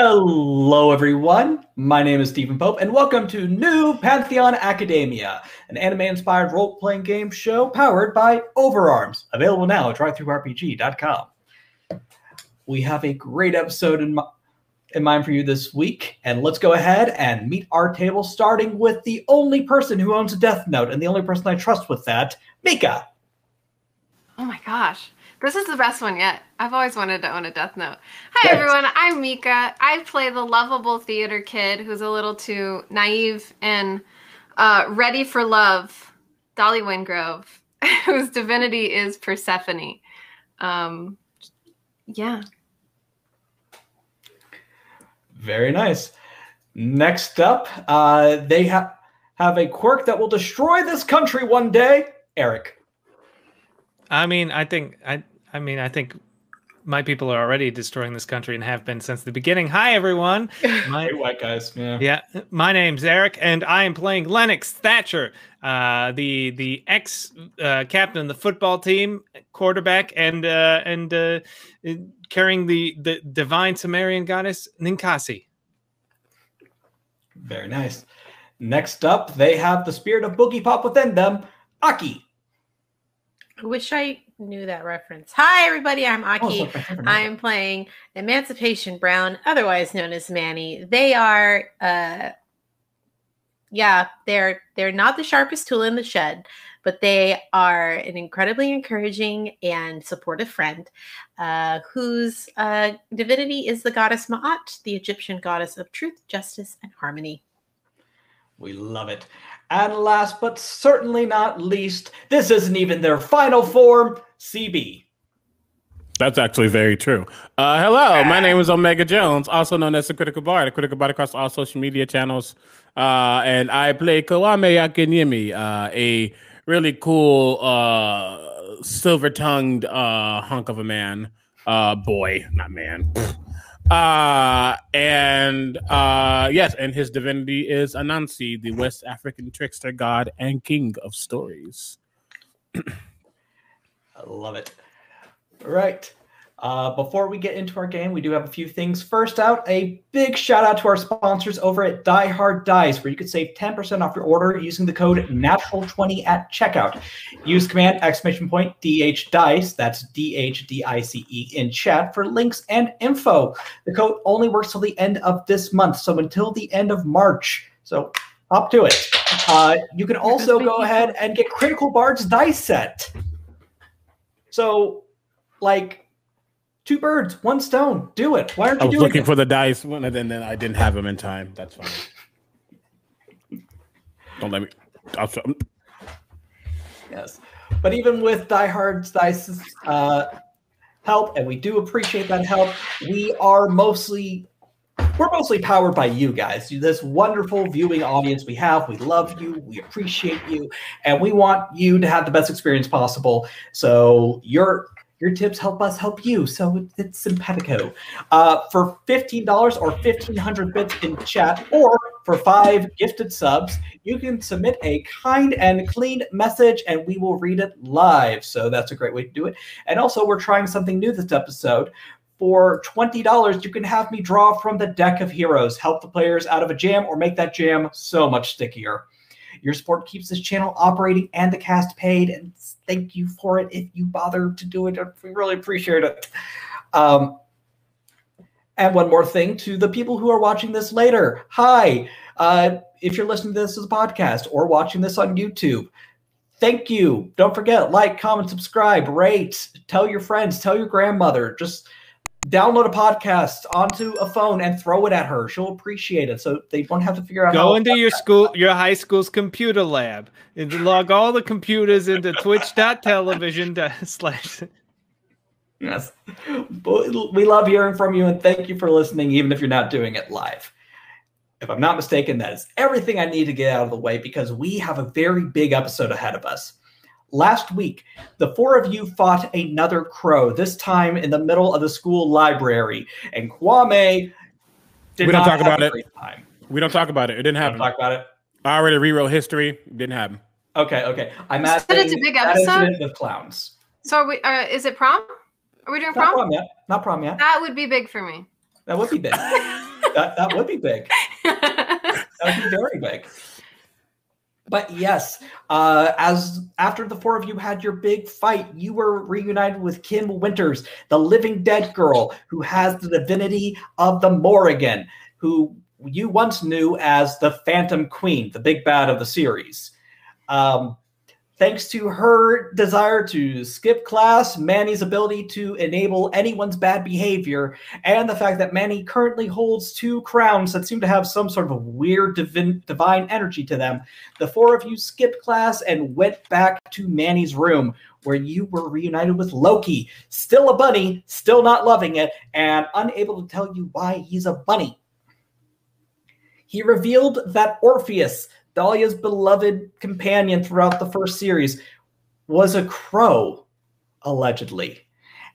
Hello, everyone. My name is Stephen Pope, and welcome to New Pantheon Academia, an anime-inspired role-playing game show powered by Overarms, available now at drivethroughrpg.com. We have a great episode in mind for you this week, and let's go ahead and meet our table, starting with the only person who owns a Death Note, and the only person I trust with that, Mika. Oh my gosh. This is the best one yet. I've always wanted to own a Death Note. Hi, everyone. I'm Mika. I play the lovable theater kid who's a little too naive and ready for love, Dolly Wingrove, whose divinity is Persephone. Yeah. Very nice. Next up, they have a quirk that will destroy this country one day, Eric. I think my people are already destroying this country and have been since the beginning. Hi, everyone. Hey, white guys. Yeah. My name's Eric, and I am playing Lennox Thatcher, the ex-captain of the football team, quarterback, and carrying the divine Sumerian goddess Ninkasi. Very nice. Next up, they have the spirit of Boogie Pop within them, Aki. I wish I knew that reference. Hi, everybody. I'm Aki. I'm playing Emancipation Brown, otherwise known as Manny. They are, they're not the sharpest tool in the shed, but they are an incredibly encouraging and supportive friend whose divinity is the goddess Ma'at, the Egyptian goddess of truth, justice, and harmony. We love it. And last but certainly not least, this isn't even their final form, CB. That's actually very true. Hello, my name is Omega Jones, also known as the Critical Bard. The Critical Bard across all social media channels. And I play Kwame Akinyemi, a really cool silver-tongued hunk of a man. Boy, not man. And his divinity is Anansi, the West African trickster god and king of stories. I love it. All right. Before we get into our game, we do have a few things. First out, a big shout out to our sponsors over at Die Hard Dice, where you could save 10% off your order using the code NATURAL20 at checkout. Use command $DHDICE, that's DHDICE in chat, for links and info. The code only works till the end of this month, so until the end of March. So hop to it. You can also go ahead and get Critical Bard's dice set. So, like... two birds, one stone. Do it. Why aren't you doing it? I was looking for the dice, and then I didn't have them in time. That's fine. Don't let me. Yes, but even with Die Hard's dice's help, and we do appreciate that help, we're mostly powered by you guys. This wonderful viewing audience we have. We love you. We appreciate you, and we want you to have the best experience possible. So your tips help us help you, so it's simpatico. For $15 or 1,500 bits in chat, or for 5 gifted subs, you can submit a kind and clean message, and we will read it live. So that's a great way to do it. And also, we're trying something new this episode. For $20, you can have me draw from the deck of heroes, help the players out of a jam, or make that jam so much stickier. Your support keeps this channel operating and the cast paid, and thank you for it if you bother to do it. We really appreciate it. And one more thing to the people who are watching this later. Hi, if you're listening to this as a podcast or watching this on YouTube, thank you. Don't forget, like, comment, subscribe, rate, tell your friends, tell your grandmother. Just download a podcast onto a phone and throw it at her. She'll appreciate it, so they don't have to figure out. Go into your high school's computer lab, and log all the computers into twitch.television/. Yes, we love hearing from you, and thank you for listening, even if you're not doing it live. If I'm not mistaken, that is everything I need to get out of the way, because we have a very big episode ahead of us. Last week, the 4 of you fought another crow, this time in the middle of the school library. And Kwame We don't talk about it. It didn't happen. Don't talk about it. I already reroll history. It didn't happen. Okay. I'm at a big episode with clowns. So are we, is it prom? Are we doing prom? Not prom yet. That would be big for me. That would be big. That would be big. That would be very big. But yes, as after the four of you had your big fight, you were reunited with Kim Winters, the living dead girl who has the divinity of the Morrigan, who you once knew as the Phantom Queen, the big bad of the series. Thanks to her desire to skip class, Manny's ability to enable anyone's bad behavior, and the fact that Manny currently holds two crowns that seem to have some sort of a weird divine energy to them, the four of you skipped class and went back to Manny's room, where you were reunited with Loki, still a bunny, still not loving it, and unable to tell you why he's a bunny. He revealed that Orpheus, Dahlia's beloved companion throughout the first series, was a crow, allegedly.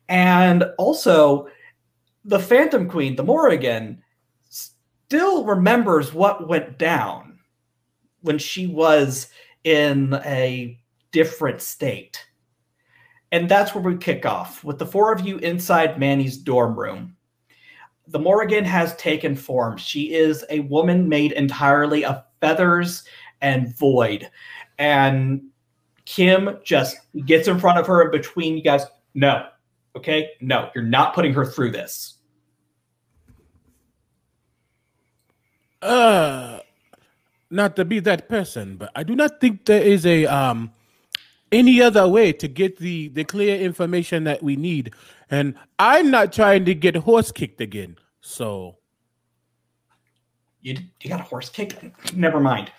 And also, the Phantom Queen, the Morrigan, still remembers what went down when she was in a different state. And that's where we kick off, with the four of you inside Manny's dorm room. The Morrigan has taken form. She is a woman made entirely of feathers and void. And Kim just gets in front of her in between you guys. No. Okay? No. You're not putting her through this. Not to be that person, but I do not think there is a any other way to get the clear information that we need. And I'm not trying to get horse kicked again, so... You got a horse kick? Never mind.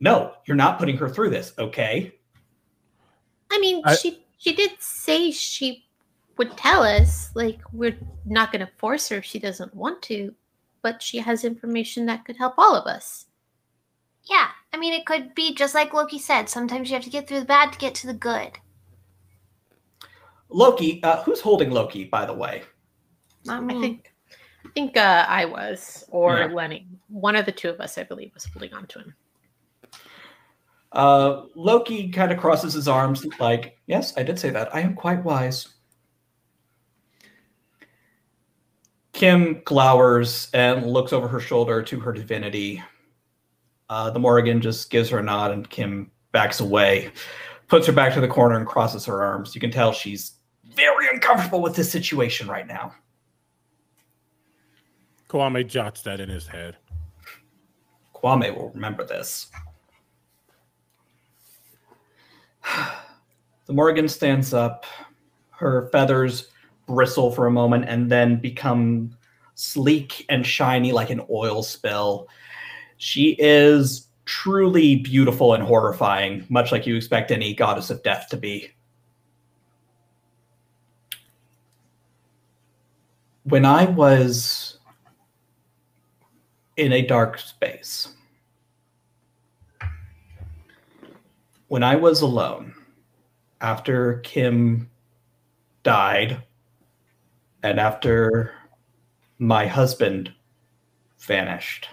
No, you're not putting her through this, okay? I mean, she did say she would tell us. Like, we're not going to force her if she doesn't want to, but she has information that could help all of us. Yeah, I mean, it could be just like Loki said. Sometimes you have to get through the bad to get to the good. Loki, who's holding Loki, by the way? I think I was, or yeah. Lenny. One of the two of us, I believe, was holding on to him. Loki kind of crosses his arms like, yes, I did say that. I am quite wise. Kim glowers and looks over her shoulder to her divinity. The Morrigan just gives her a nod, and Kim backs away, puts her back to the corner, and crosses her arms. You can tell she's very uncomfortable with this situation right now. Kwame jots that in his head. Kwame will remember this. The Morrigan stands up. Her feathers bristle for a moment and then become sleek and shiny like an oil spill. She is truly beautiful and horrifying, much like you expect any goddess of death to be. When I was in a dark space, when I was alone, after Kim died and after my husband vanished,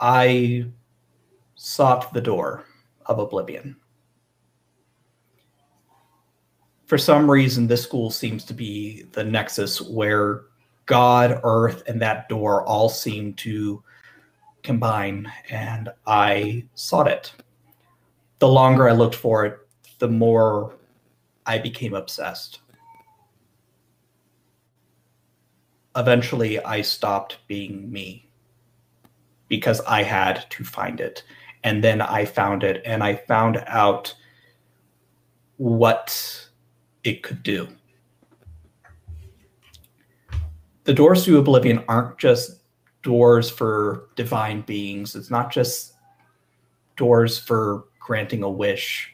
I sought the door of oblivion. For some reason, this school seems to be the nexus where God, Earth, and that door all seem to combine, and I sought it. The longer I looked for it, the more I became obsessed. Eventually, I stopped being me because I had to find it, and then I found it, and I found out what it could do. The doors to oblivion aren't just doors for divine beings. It's not just doors for granting a wish.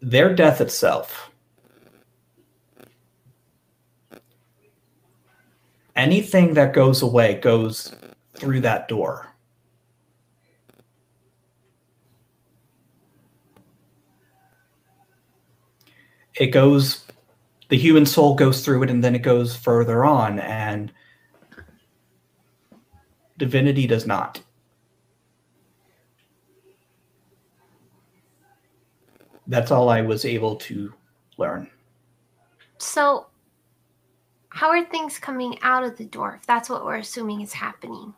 Their death itself. Anything that goes away goes through that door. It goes... The human soul goes through it, and then it goes further on, and divinity does not. That's all I was able to learn. So How are things coming out of the dwarf? That's what we're assuming is happening.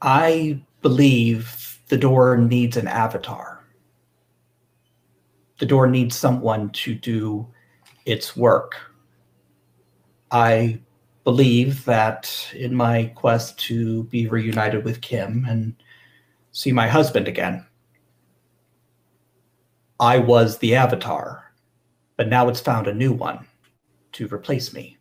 I believe the door needs an avatar. The door needs someone to do its work. I believe that in my quest to be reunited with Kim and see my husband again, I was the avatar, but now it's found a new one to replace me.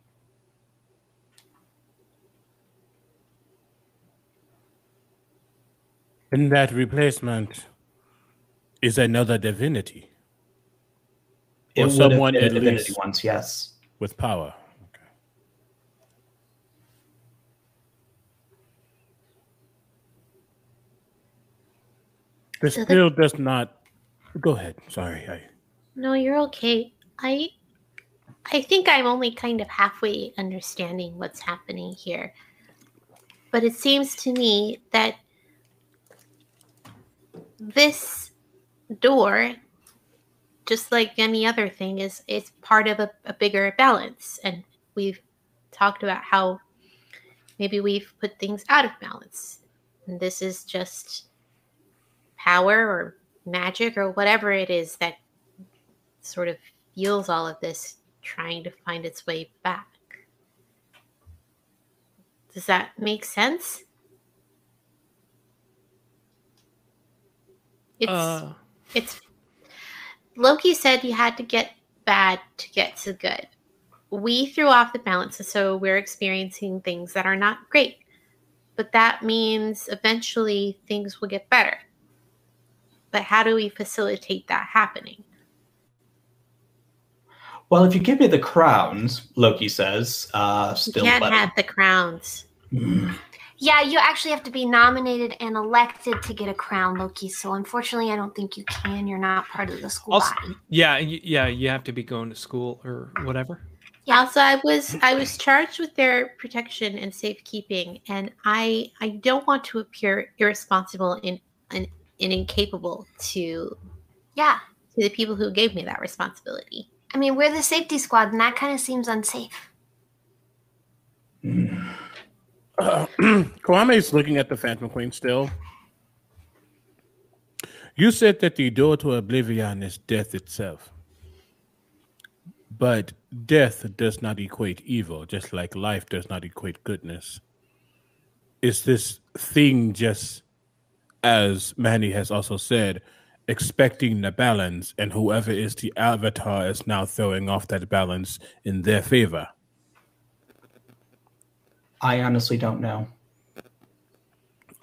And that replacement is another divinity. Or it someone at least once, yes. With power. Okay. This so still does not. Go ahead. Sorry. No, you're okay. I think I'm only kind of halfway understanding what's happening here. But it seems to me that this door, just like any other thing, is part of a bigger balance. And we've talked about how maybe we've put things out of balance. And this is just power or magic or whatever it is that sort of fuels all of this, trying to find its way back. Does that make sense? It's Loki said you had to get bad to get to good. We threw off the balance, so we're experiencing things that are not great. But that means eventually things will get better. But how do we facilitate that happening? Well, if you give me the crowns, Loki says, still you can't have the crowns. Mm. Yeah, you actually have to be nominated and elected to get a crown, Loki. So unfortunately, I don't think you can. You're not part of the school also, body. Yeah, you have to be going to school or whatever. Yeah, so I was charged with their protection and safekeeping, and I don't want to appear irresponsible and incapable to the people who gave me that responsibility. I mean, we're the safety squad, and that kind of seems unsafe. Kwame's looking at the Phantom Queen still. You said that the door to oblivion is death itself. But death does not equate evil, just like life does not equate goodness. Is this thing just... as Manny has also said, expecting the balance, and whoever is the avatar is now throwing off that balance in their favor? I honestly don't know.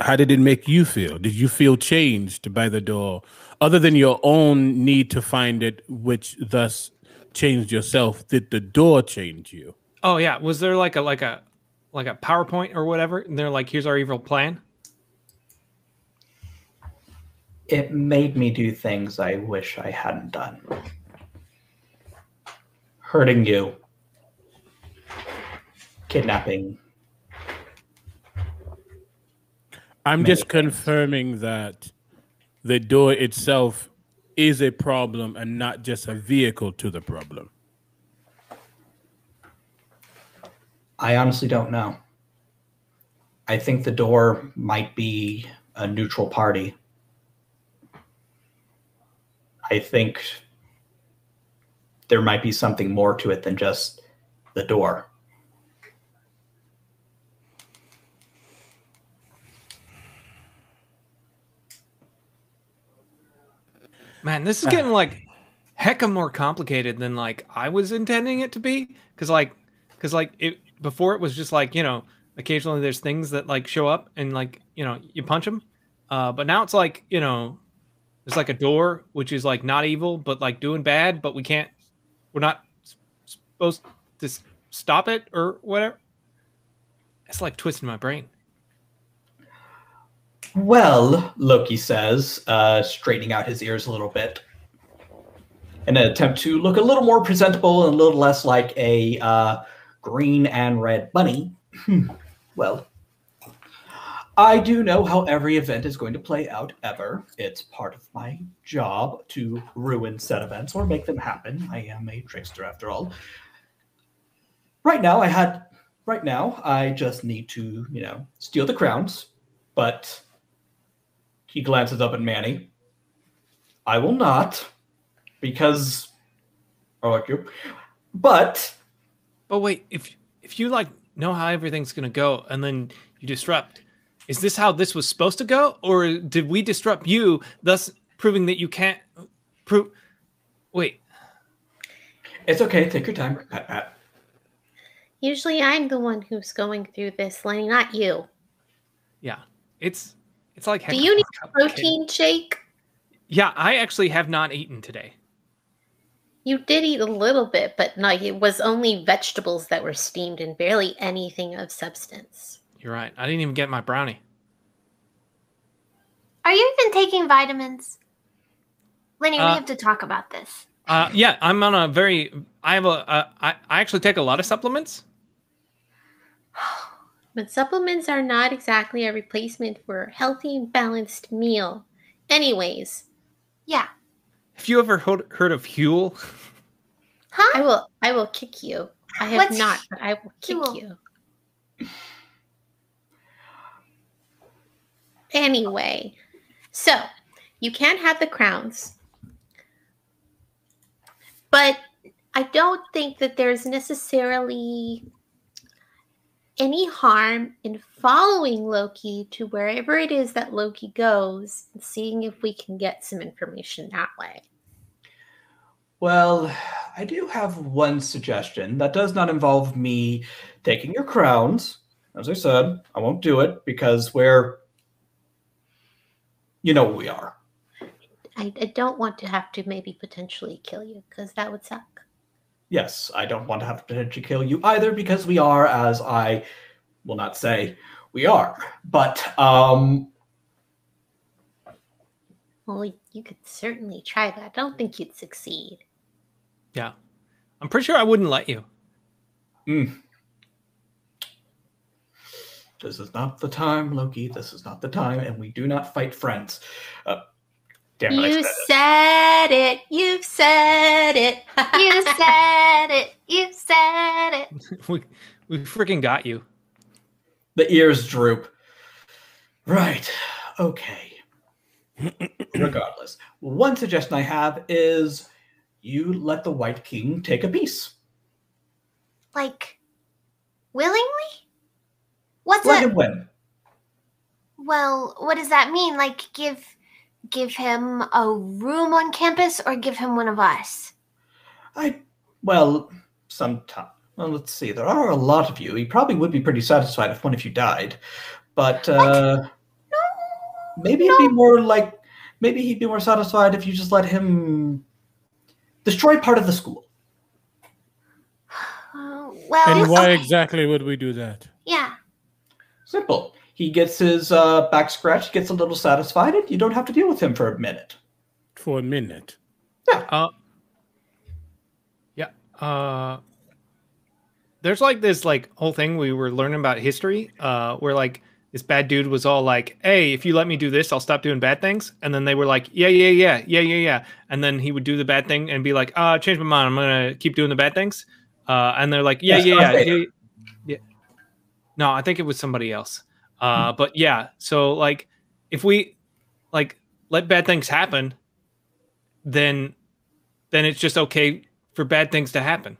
How did it make you feel? Did you feel changed by the door, other than your own need to find it, which thus changed yourself? Did the door change you? Oh yeah, was there like a PowerPoint or whatever, and they're like, "Here's our evil plan." It made me do things I wish I hadn't done. Hurting you. Kidnapping. I'm just confirming that the door itself is a problem and not just a vehicle to the problem. I honestly don't know. I think the door might be a neutral party. I think there might be something more to it than just the door. Man, this is getting like hecka more complicated than like I was intending it to be. Cause like it before it was just like, you know, occasionally there's things that like show up and like, you know, you punch them. But now it's like, you know, it's like a door, which is like not evil, but like doing bad, but we're not supposed to stop it or whatever. It's like twisting my brain. Well, Loki says, straightening out his ears a little bit in an attempt to look a little more presentable and a little less like a green and red bunny. Well, I do know how every event is going to play out ever. It's part of my job to ruin said events or make them happen. I am a trickster after all. Right now, I just need to, steal the crowns. But he glances up at Manny. I will not, because I like you. But wait, if you know how everything's gonna go and then you disrupt. Is this how this was supposed to go? Or did we disrupt you, thus proving that you can't prove... Wait. It's okay. Take your time. Pat. Usually I'm the one who's going through this, Lenny, not you. Yeah. It's like... Do you need a protein shake? Yeah, I actually have not eaten today. You did eat a little bit, but no, it was only vegetables that were steamed and barely anything of substance. You're right. I didn't even get my brownie. Are you even taking vitamins? Lenny, we have to talk about this. Yeah, I'm on a very... I actually take a lot of supplements. But supplements are not exactly a replacement for a healthy and balanced meal. Anyways. Yeah. Have you ever heard of Huel? Huh? I will kick you. I have not, but I will kick you. Anyway, so you can't have the crowns, but I don't think that there's necessarily any harm in following Loki to wherever it is that Loki goes and seeing if we can get some information that way. Well, I do have one suggestion that does not involve me taking your crowns. As I said, I won't do it because we're... You know what we are. I don't want to have to maybe potentially kill you because that would suck. Yes, I don't want to have to potentially kill you either because we are, as I will not say, we are. But, well, you could certainly try that. I don't think you'd succeed. Yeah. I'm pretty sure I wouldn't let you. Mm. This is not the time, Loki. This is not the time, and we do not fight friends. Damn it! You said it. You've said it. You said it. You said it. We freaking got you. The ears droop. Right. Okay. Regardless, one suggestion I have is you let the White King take a piece. Like, willingly? Let him win. Well, what does that mean? Like, give him a room on campus, or give him one of us? Sometime. Well, let's see. There are a lot of you. He probably would be pretty satisfied if one of you died, but it'd be more like maybe he'd be more satisfied if you just let him destroy part of the school. And why exactly would we do that? Yeah. Simple. He gets his back scratched, gets a little satisfied, and you don't have to deal with him for a minute. For a minute? Yeah. There's this whole thing we were learning about history where this bad dude was all like, hey, if you let me do this, I'll stop doing bad things. And then they were like, yeah. And then he would do the bad thing and be like, I changed my mind. I'm going to keep doing the bad things. And they're like, yeah. No, I think it was somebody else. But yeah, so if we let bad things happen, then it's just okay for bad things to happen.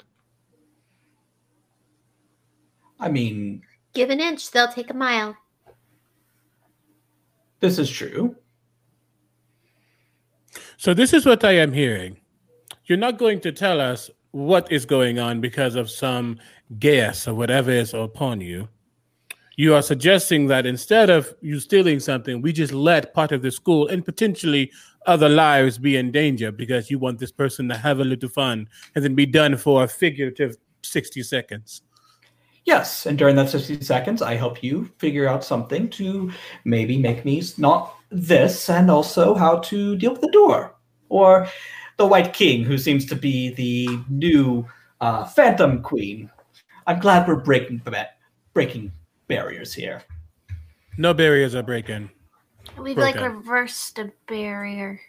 I mean, give an inch, they'll take a mile. This is true. So this is what I am hearing. You're not going to tell us what is going on because of some gas or whatever is upon you. You are suggesting that instead of you stealing something, we just let part of the school and potentially other lives be in danger because you want this person to have a little fun and then be done for a figurative 60 seconds. Yes, and during that 60 seconds, I help you figure out something to maybe make me not this and also how to deal with the door. Or the White King, who seems to be the new Phantom Queen. I'm glad we're breaking barriers here. No barriers are broken. We've like reversed a barrier.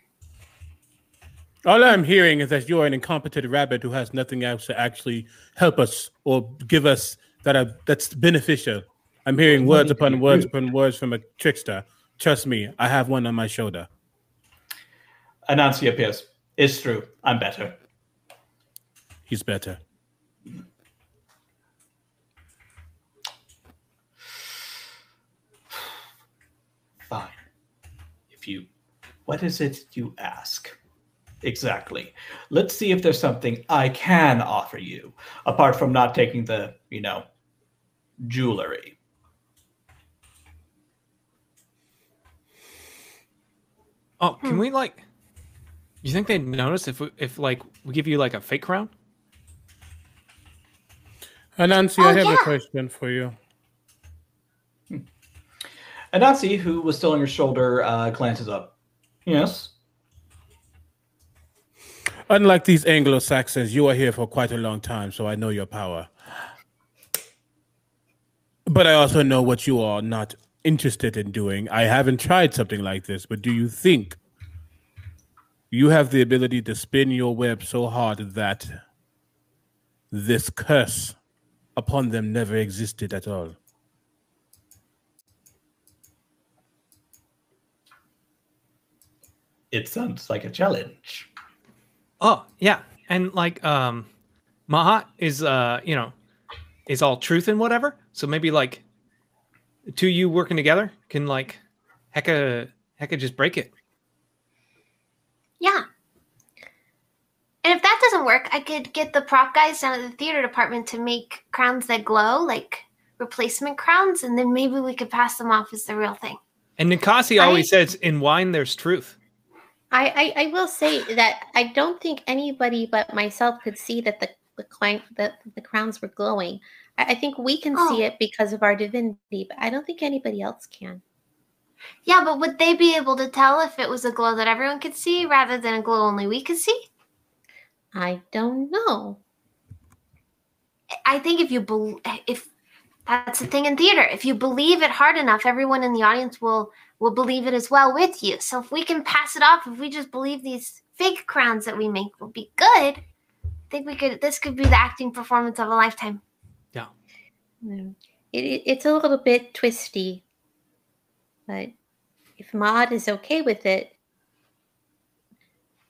All I'm hearing is that you're an incompetent rabbit who has nothing else to actually help us or give us that's beneficial. I'm hearing words upon words upon words from a trickster. Trust me, I have one on my shoulder. Anansi appears. It's true. I'm better. He's better. Fine. If you... What is it you ask? Exactly. Let's see if there's something I can offer you, apart from not taking the, you know, jewelry. Oh, can we like... You think they'd notice if we give you like a fake crown? Anansi, I have a question for you. Anansi, who was still on your shoulder, glances up. Yes. Unlike these Anglo-Saxons, you are here for quite a long time, so I know your power. But I also know what you are not interested in doing. I haven't tried something like this, but do you think you have the ability to spin your web so hard that this curse upon them never existed at all? It sounds like a challenge. Oh, yeah. And like Ma'at is is all truth and whatever. So maybe like the two of you working together can like hecka just break it. Yeah. And if that doesn't work, I could get the prop guys down at the theater department to make crowns that glow, like replacement crowns, and then maybe we could pass them off as the real thing. And Ninkasi always says, in wine, there's truth. I will say that I don't think anybody but myself could see that the crowns were glowing. I think we can see it because of our divinity, but I don't think anybody else can. Yeah, but would they be able to tell if it was a glow that everyone could see rather than a glow only we could see? I don't know. I think if that's the thing in theater, if you believe it hard enough, everyone in the audience will believe it as well with you. So if we can pass it off, if we just believe these fake crowns that we make will be good, I think this could be the acting performance of a lifetime. Yeah. It's a little bit twisty. But if Ma'at is okay with it,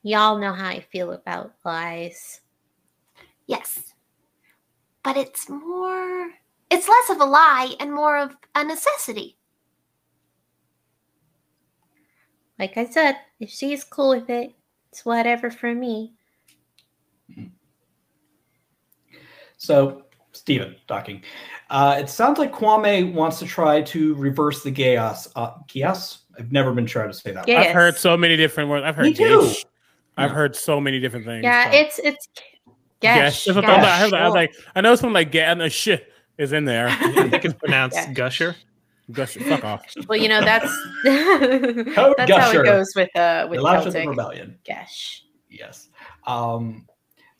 y'all know how I feel about lies. Yes. But it's less of a lie and more of a necessity. Like I said, if she's cool with it, it's whatever for me. So, Stephen, talking. It sounds like Kwame wants to try to reverse the chaos. Chaos? I've never been sure to say that. Yes. I've heard so many different words. I've heard. Me too. I've heard so many different things. Yeah, so. It's. Gush. Gush. I know someone like "get" and the "shit" is in there. I think it's pronounced "gusher." Gusher. Fuck off. Well, you know that's that's gusher. How it goes with Celtic rebellion. Gush. Yes.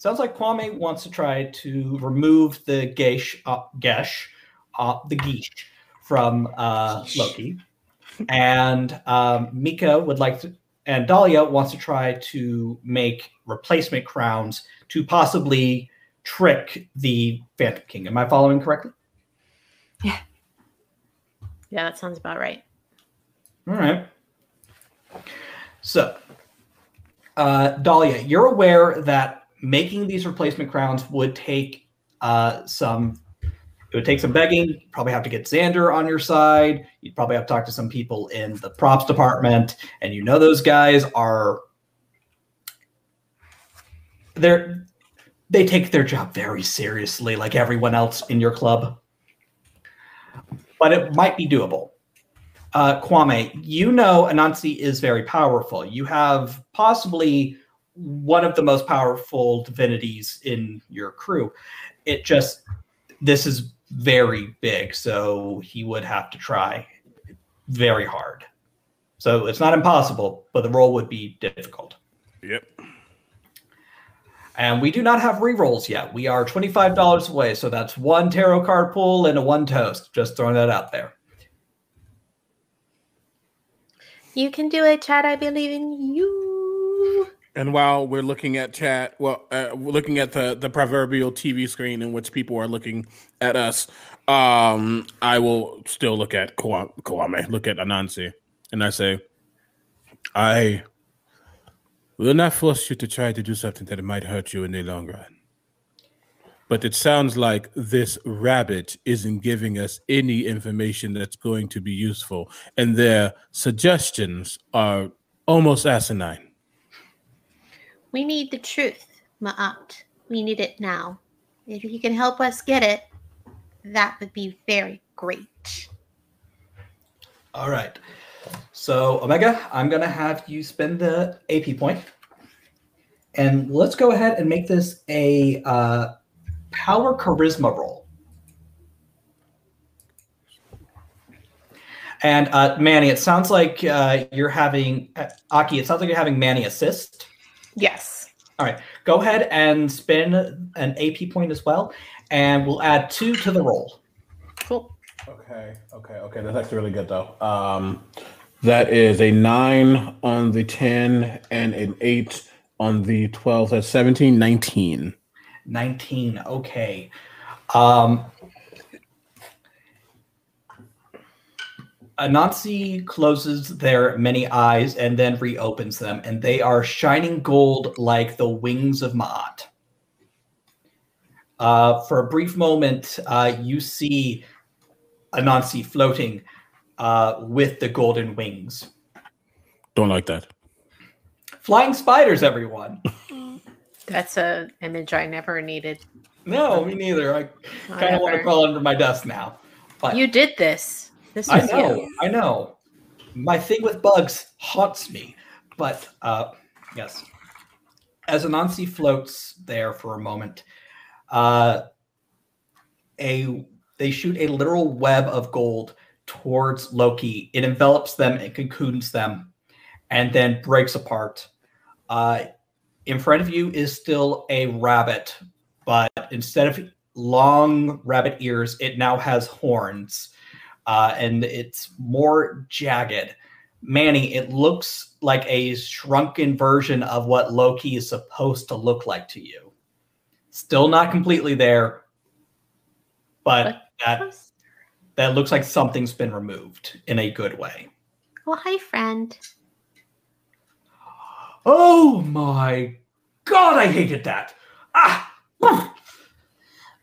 Sounds like Kwame wants to try to remove the geesh from Loki, and Mika would like to, and Dahlia wants to try to make replacement crowns to possibly trick the Phantom King. Am I following correctly? Yeah. Yeah, that sounds about right. All right. So, Dahlia, you're aware that making these replacement crowns would take some begging. You'd probably have to get Xander on your side. You'd probably have to talk to some people in the props department. And you know those guys are... They take their job very seriously, like everyone else in your club. But it might be doable. Kwame, you know Anansi is very powerful. You have possibly... one of the most powerful divinities in your crew. This is very big, so he would have to try very hard. So it's not impossible, but the role would be difficult. Yep. And we do not have re-rolls yet. We are $25 away, so that's one tarot card pull and one toast. Just throwing that out there. You can do it, Chad. I believe in you. And while we're looking at chat, well, we're looking at the proverbial TV screen in which people are looking at us, I will still look at Kwame, look at Anansi, and I say, I will not force you to try to do something that might hurt you in the long run. But it sounds like this rabbit isn't giving us any information that's going to be useful, and their suggestions are almost asinine. We need the truth, Ma'at. We need it now. If you can help us get it, that would be very great. All right. So, Omega, I'm going to have you spend the AP point. And let's go ahead and make this a... power charisma roll. And Manny, it sounds like you're having Aki, it sounds like you're having Manny assist. Yes. All right. Go ahead and spend an AP point as well, and we'll add 2 to the roll. Cool. Okay. That's actually really good though. That is a 9 on the 10 and an 8 on the 12. That's 17, 19. 19. Okay. Anansi closes their many eyes and then reopens them, and they are shining gold like the wings of Ma'at. For a brief moment, you see Anansi floating with the golden wings. Don't like that. Flying spiders, everyone. That's an image I never needed. No, me neither. I kind of want to crawl under my desk now. But you did this. I know. My thing with bugs haunts me. But yes, as Anansi floats there for a moment, they shoot a literal web of gold towards Loki. It envelops them and cocoons them, and then breaks apart. In front of you is still a rabbit, but instead of long rabbit ears, it now has horns, and it's more jagged. Manny, it looks like a shrunken version of what Loki is supposed to look like to you. Still not completely there, but that looks like something's been removed in a good way. Well, hi, friend. Oh my God, I hated that. I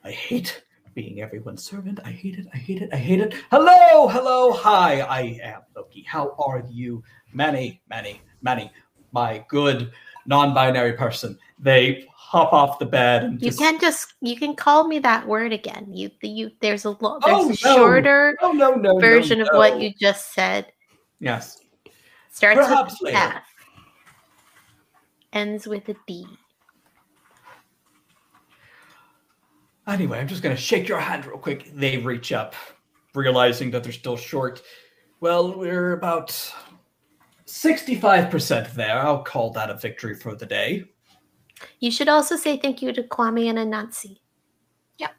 hate being everyone's servant. I hate it. Hello, hi, I am Loki. How are you? Manny, my good non-binary person. They hop off the bed. And you can call me that word again. There's a shorter version of what you just said. Yes. Starts perhaps with F. Ends with a D. Anyway, I'm just going to shake your hand real quick. They reach up, realizing that they're still short. Well, we're about 65% there. I'll call that a victory for the day. You should also say thank you to Kwame and Anansi. Yeah.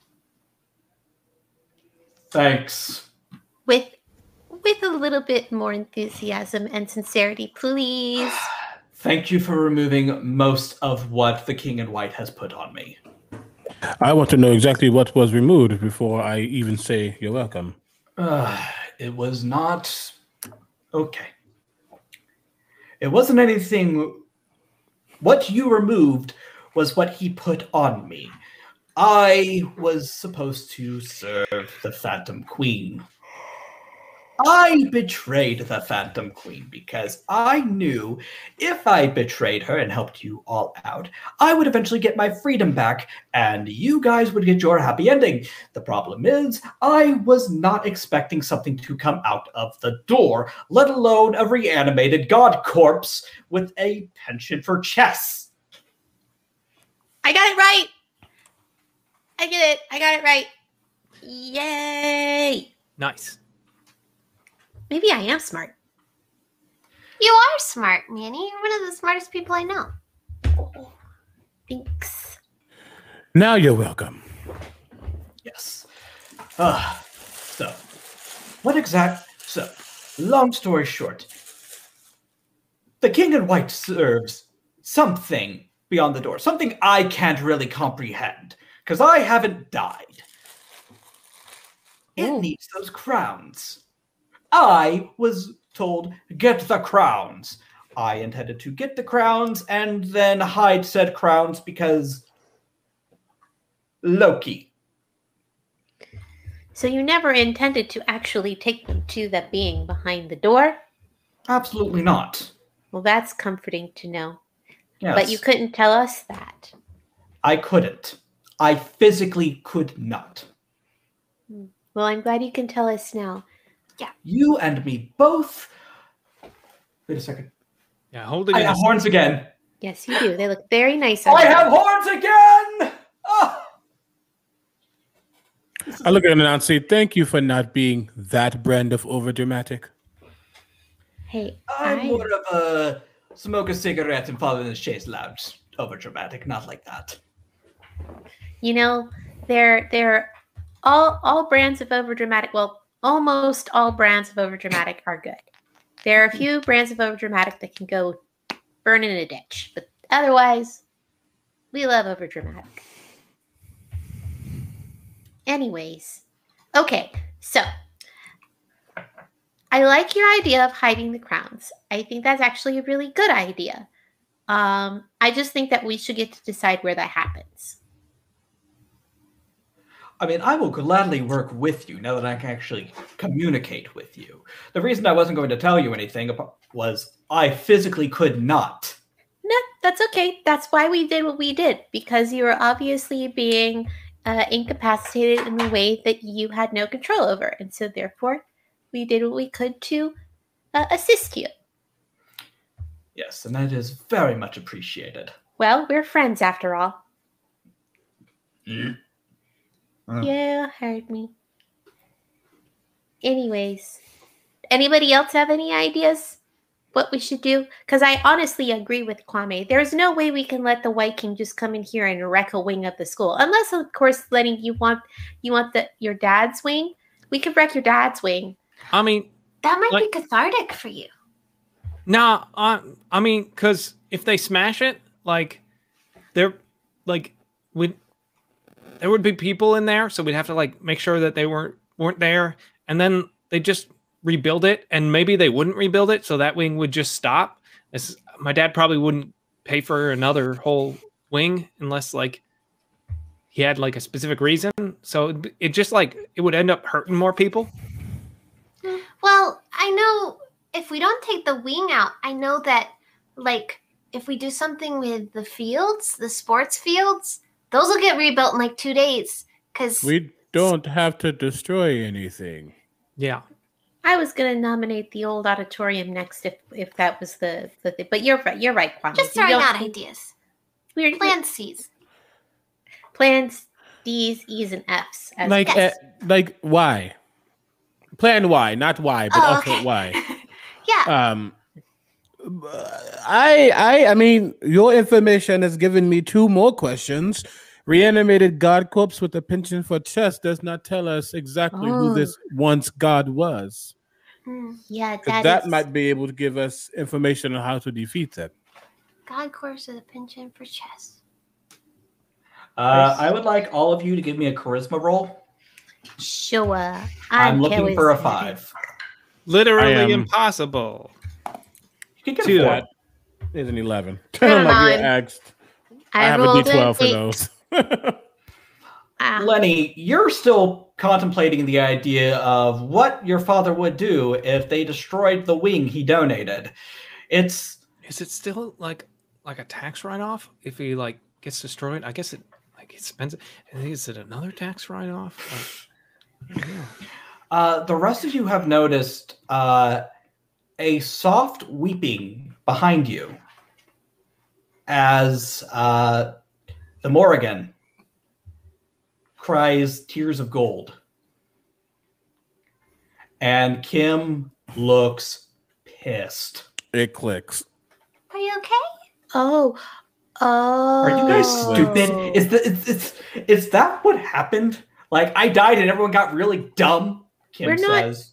Thanks. With a little bit more enthusiasm and sincerity, please. Thank you for removing most of what the King in White has put on me. I want to know exactly what was removed before I even say you're welcome. It was not... Okay. It wasn't anything... What you removed was what he put on me. I was supposed to serve the Phantom Queen. I betrayed the Phantom Queen because I knew if I betrayed her and helped you all out, I would eventually get my freedom back and you guys would get your happy ending. The problem is, I was not expecting something to come out of the door, let alone a reanimated god corpse with a penchant for chess. I got it right. Yay. Nice. Maybe I am smart. You are smart, Manny. You're one of the smartest people I know. Thanks. Now you're welcome. Yes. So long story short, The king in white serves something beyond the door, something I can't really comprehend, because I haven't died. It needs those crowns. I was told, get the crowns. I intended to get the crowns and then hide said crowns because Loki. So you never intended to actually take them to that being behind the door? Absolutely not. Well, that's comforting to know. Yes. But you couldn't tell us that. I couldn't. I physically could not. Well, I'm glad you can tell us now. Yeah. You and me both. Wait a second. Yeah, hold it. I have horns again. Yes, you do. They look very nice. I have horns again! Oh! I look at him and I'll say, thank you for not being that brand of overdramatic. Hey, I'm more of a smoke a cigarette and fall in the chaise lounge. Overdramatic, not like that. You know, they're all brands of overdramatic. Well, almost all brands of overdramatic are good. There are a few brands of overdramatic that can go burn in a ditch, but otherwise, we love overdramatic. Anyways, okay, so I like your idea of hiding the crowns. I think that's actually a really good idea. I just think that we should get to decide where that happens. I mean, I will gladly work with you now that I can actually communicate with you. The reason I wasn't going to tell you anything was I physically could not. No, that's okay. That's why we did what we did, because you were obviously being... incapacitated in a way that you had no control over. And so therefore, we did what we could to assist you. Yes, and that is very much appreciated. Well, we're friends after all. Mm. Yeah, heard me. Anyways, anybody else have any ideas what we should do? Because I honestly agree with Kwame. There's no way we can let the White King just come in here and wreck a wing of the school. Unless, of course, letting you want your dad's wing. We could wreck your dad's wing. I mean... That might be cathartic for you. Nah, I mean, because if they smash it, there would be people in there, so we'd have to, make sure that they weren't there. And then they just... rebuild it, and maybe they wouldn't rebuild it, so that wing would just stop. My dad probably wouldn't pay for another whole wing unless he had a specific reason. So it just it would end up hurting more people. Well, I know if we don't take the wing out, I know that if we do something with the fields, the sports fields, those will get rebuilt in 2 days. 'Cause we don't have to destroy anything. Yeah. I was going to nominate the old auditorium next if that was the thing. But you're right, Kwame. Just throwing out ideas. Weird. Plan C's. Plans D's, E's, and F's. Why? Plan Y, not Y, but also Y. Yeah. I mean, your information has given me two more questions. Reanimated god corpse with a penchant for chess does not tell us exactly who this once god was. Yeah, that might be able to give us information on how to defeat them. God corpse with a penchant for chess. I would like all of you to give me a charisma roll. Sure. I'm looking for a 5. Literally impossible. You can get a 4. That is an 11. I have a D12 for those. Lenny, you're still contemplating the idea of what your father would do if they destroyed the wing he donated. Is it still like a tax write-off if he gets destroyed? I guess it spends it. Is it another tax write-off? The rest of you have noticed a soft weeping behind you as the Morrigan cries tears of gold. And Kim looks pissed. It clicks. Are you okay? Oh. Are you guys stupid? Is that what happened? I died and everyone got really dumb, Kim says.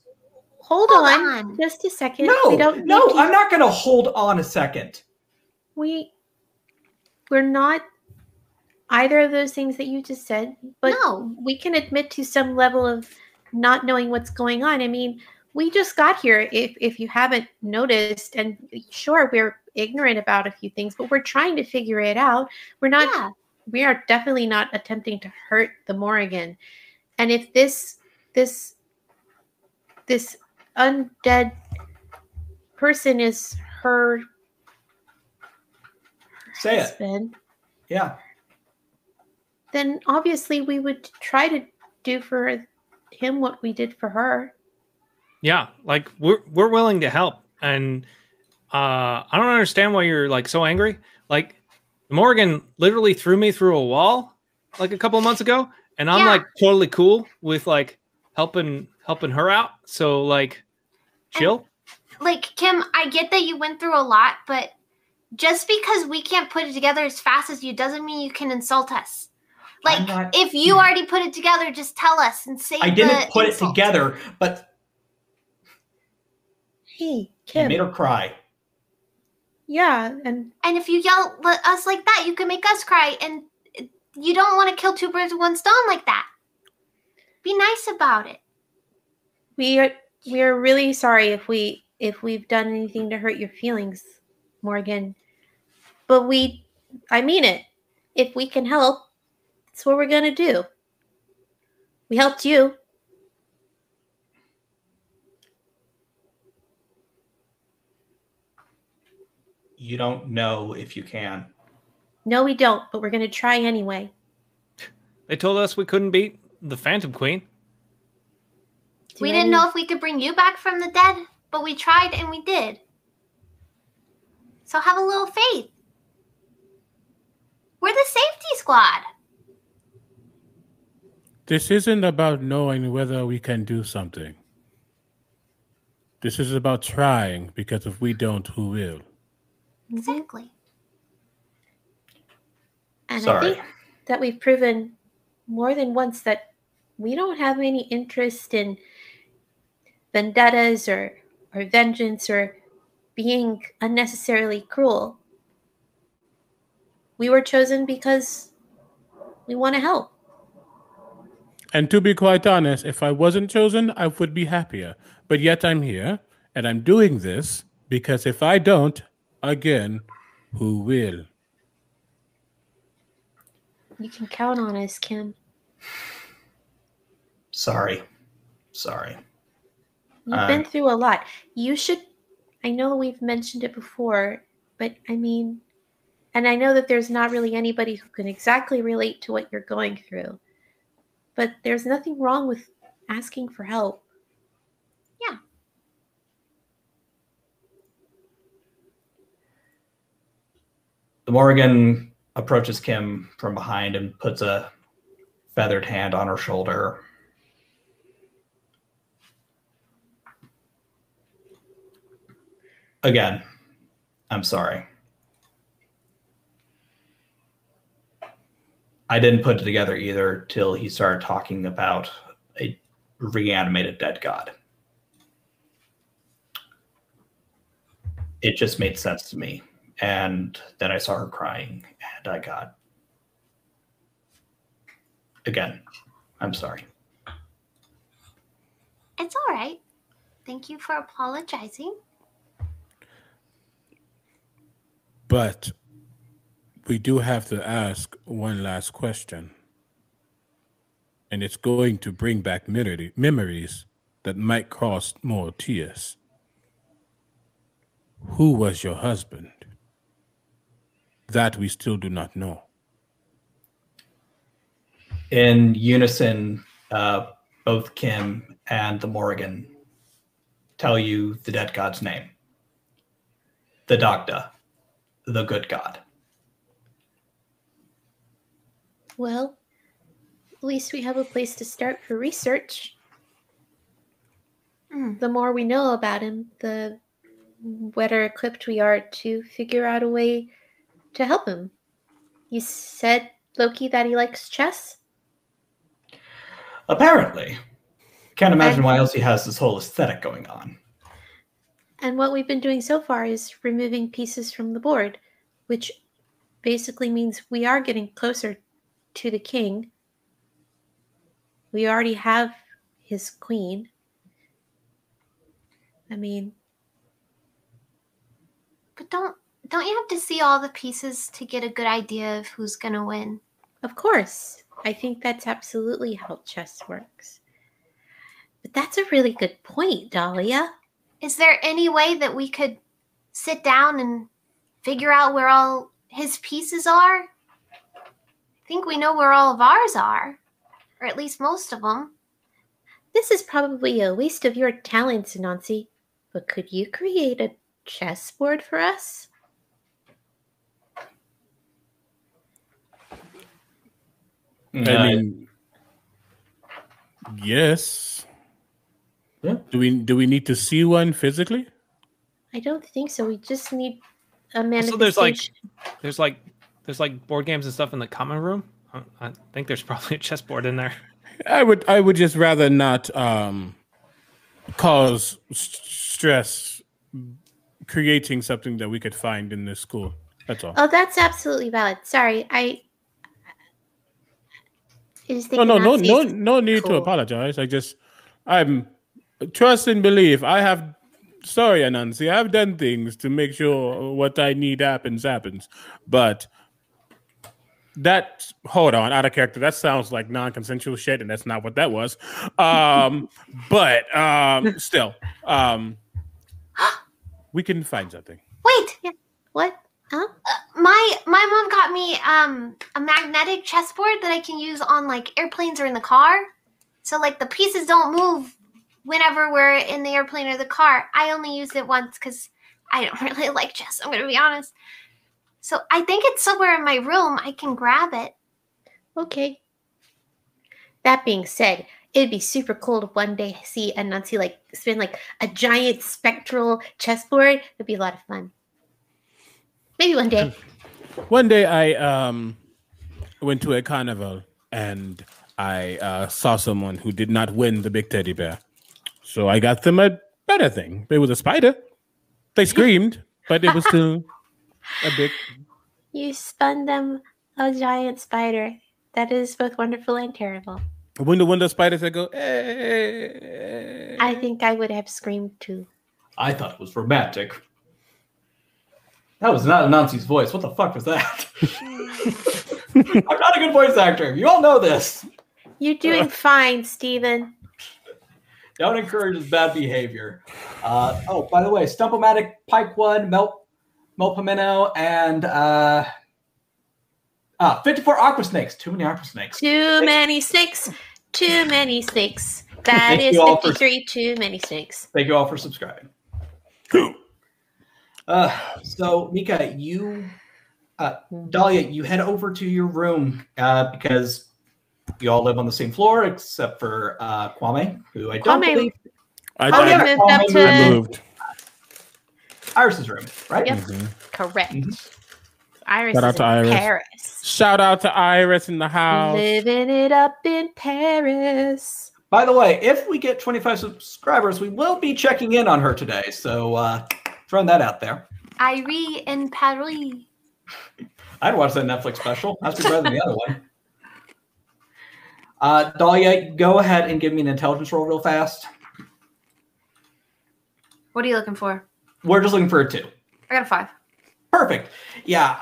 Hold on just a second. No, we don't need to... I'm not going to hold on a second. We're not either of those things that you just said, but no, we can admit to some level of not knowing what's going on. I mean, we just got here, if you haven't noticed, and sure, we're ignorant about a few things, but we're trying to figure it out. We're not, we are definitely not attempting to hurt the Morrigan. And if this undead person is her husband, then obviously we would try to do for him what we did for her. Yeah, like we're willing to help, and I don't understand why you're like so angry. Like Morgan literally threw me through a wall like a couple of months ago, and I'm like totally cool with like helping her out. So like, chill. And, like Kim, I get that you went through a lot, but just because we can't put it together as fast as you doesn't mean you can insult us. Like if you already put it together, just tell us and say. I didn't put it together, but. Hey, Kim. You made her cry. Yeah. And if you yell at us like that, you can make us cry. And you don't want to kill two birds with one stone like that. Be nice about it. We are really sorry if we've done anything to hurt your feelings, Morgan. But I mean it. If we can help, that's what we're going to do. We helped you. You don't know if you can. No, we don't, but we're going to try anyway. They told us we couldn't beat the Phantom Queen. We didn't know if we could bring you back from the dead, but we tried and we did. So have a little faith. We're the safety squad. This isn't about knowing whether we can do something. This is about trying, because if we don't, who will? Exactly. And sorry. I think that we've proven more than once that we don't have any interest in vendettas or vengeance or being unnecessarily cruel. We were chosen because we want to help. And to be quite honest, if I wasn't chosen, I would be happier. But yet I'm here, and I'm doing this because if I don't, again, who will? You can count on us, Kim. Sorry. You've been through a lot. You should, I know we've mentioned it before, but I mean, and I know that there's not really anybody who can exactly relate to what you're going through, but there's nothing wrong with asking for help. Yeah. The Morrigan approaches Kim from behind and puts a feathered hand on her shoulder. Again, I'm sorry. I didn't put it together either till he started talking about a reanimated dead god. It just made sense to me. And then I saw her crying, and I got, again, I'm sorry. It's all right. Thank you for apologizing. But we do have to ask one last question. And it's going to bring back memories that might cost more tears. Who was your husband? That we still do not know. In unison, both Kim and the Morrigan tell you the dead god's name. The Dagda, the good god. Well, at least we have a place to start for research. The more we know about him, the better equipped we are to figure out a way to help him. You said, Loki, that he likes chess? Apparently. Can't imagine why else he has this whole aesthetic going on. And what we've been doing so far is removing pieces from the board, which basically means we are getting closer to the king. We already have his queen. I mean, but don't you have to see all the pieces to get a good idea of who's going to win? Of course. I think that's absolutely how chess works. But that's a really good point, Dahlia. Is there any way that we could sit down and figure out where all his pieces are? I think we know where all of ours are, or at least most of them. This is probably a waste of your talents, Anansi, but could you create a chessboard for us? I mean, yes. Yeah. Do we need to see one physically? I don't think so. We just need a manifestation. So there's like board games and stuff in the common room. I think there's probably a chessboard in there. I would just rather not cause stress creating something that we could find in this school. That's all. Oh, that's absolutely valid. Sorry, No need to apologize. I'm trust and believe. Sorry, Anansi, I've done things to make sure what I need happens. But out of character. That sounds like non-consensual shit, and that's not what that was. But still, we can find something. Wait, yeah. What? Huh? My mom got me a magnetic chessboard that I can use on like airplanes or in the car. So like the pieces don't move whenever we're in the airplane or the car. I only used it once because I don't really like chess, I'm going to be honest. So I think it's somewhere in my room. I can grab it. Okay. That being said, it'd be super cool to one day see Anansi like spin like a giant spectral chessboard. It'd be a lot of fun. Maybe one day. One day I went to a carnival and I saw someone who did not win the big teddy bear. So I got them a better thing. It was a spider. They screamed, but it was still a big... You spun them a giant spider. That is both wonderful and terrible. When the window spiders that go... Eh. I think I would have screamed too. I thought it was romantic. That was not Anansi's voice. What the fuck was that? I'm not a good voice actor. You all know this. You're doing fine, Stephen. Don't encourage his bad behavior. Oh, by the way, Stump-O-Matic, Pike One, Melpomino, and 54 Aqua Snakes. Too many Aqua Snakes. Too many snakes. Too many snakes. That is 53 too many snakes. Thank you all for subscribing. So Mika, Dahlia, you head over to your room because you all live on the same floor except for Kwame, who I don't believe. Kwame moved up to Iris's room, right? Yep, correct. Iris is in Paris. Shout out to Iris in the house. Living it up in Paris. By the way, if we get 25 subscribers, we will be checking in on her today. So. Throwing that out there. Iris in Paris. I'd watch that Netflix special. That's better than the other one. Dahlia, go ahead and give me an intelligence roll real fast. What are you looking for? We're just looking for a 2. I got a 5. Perfect. Yeah.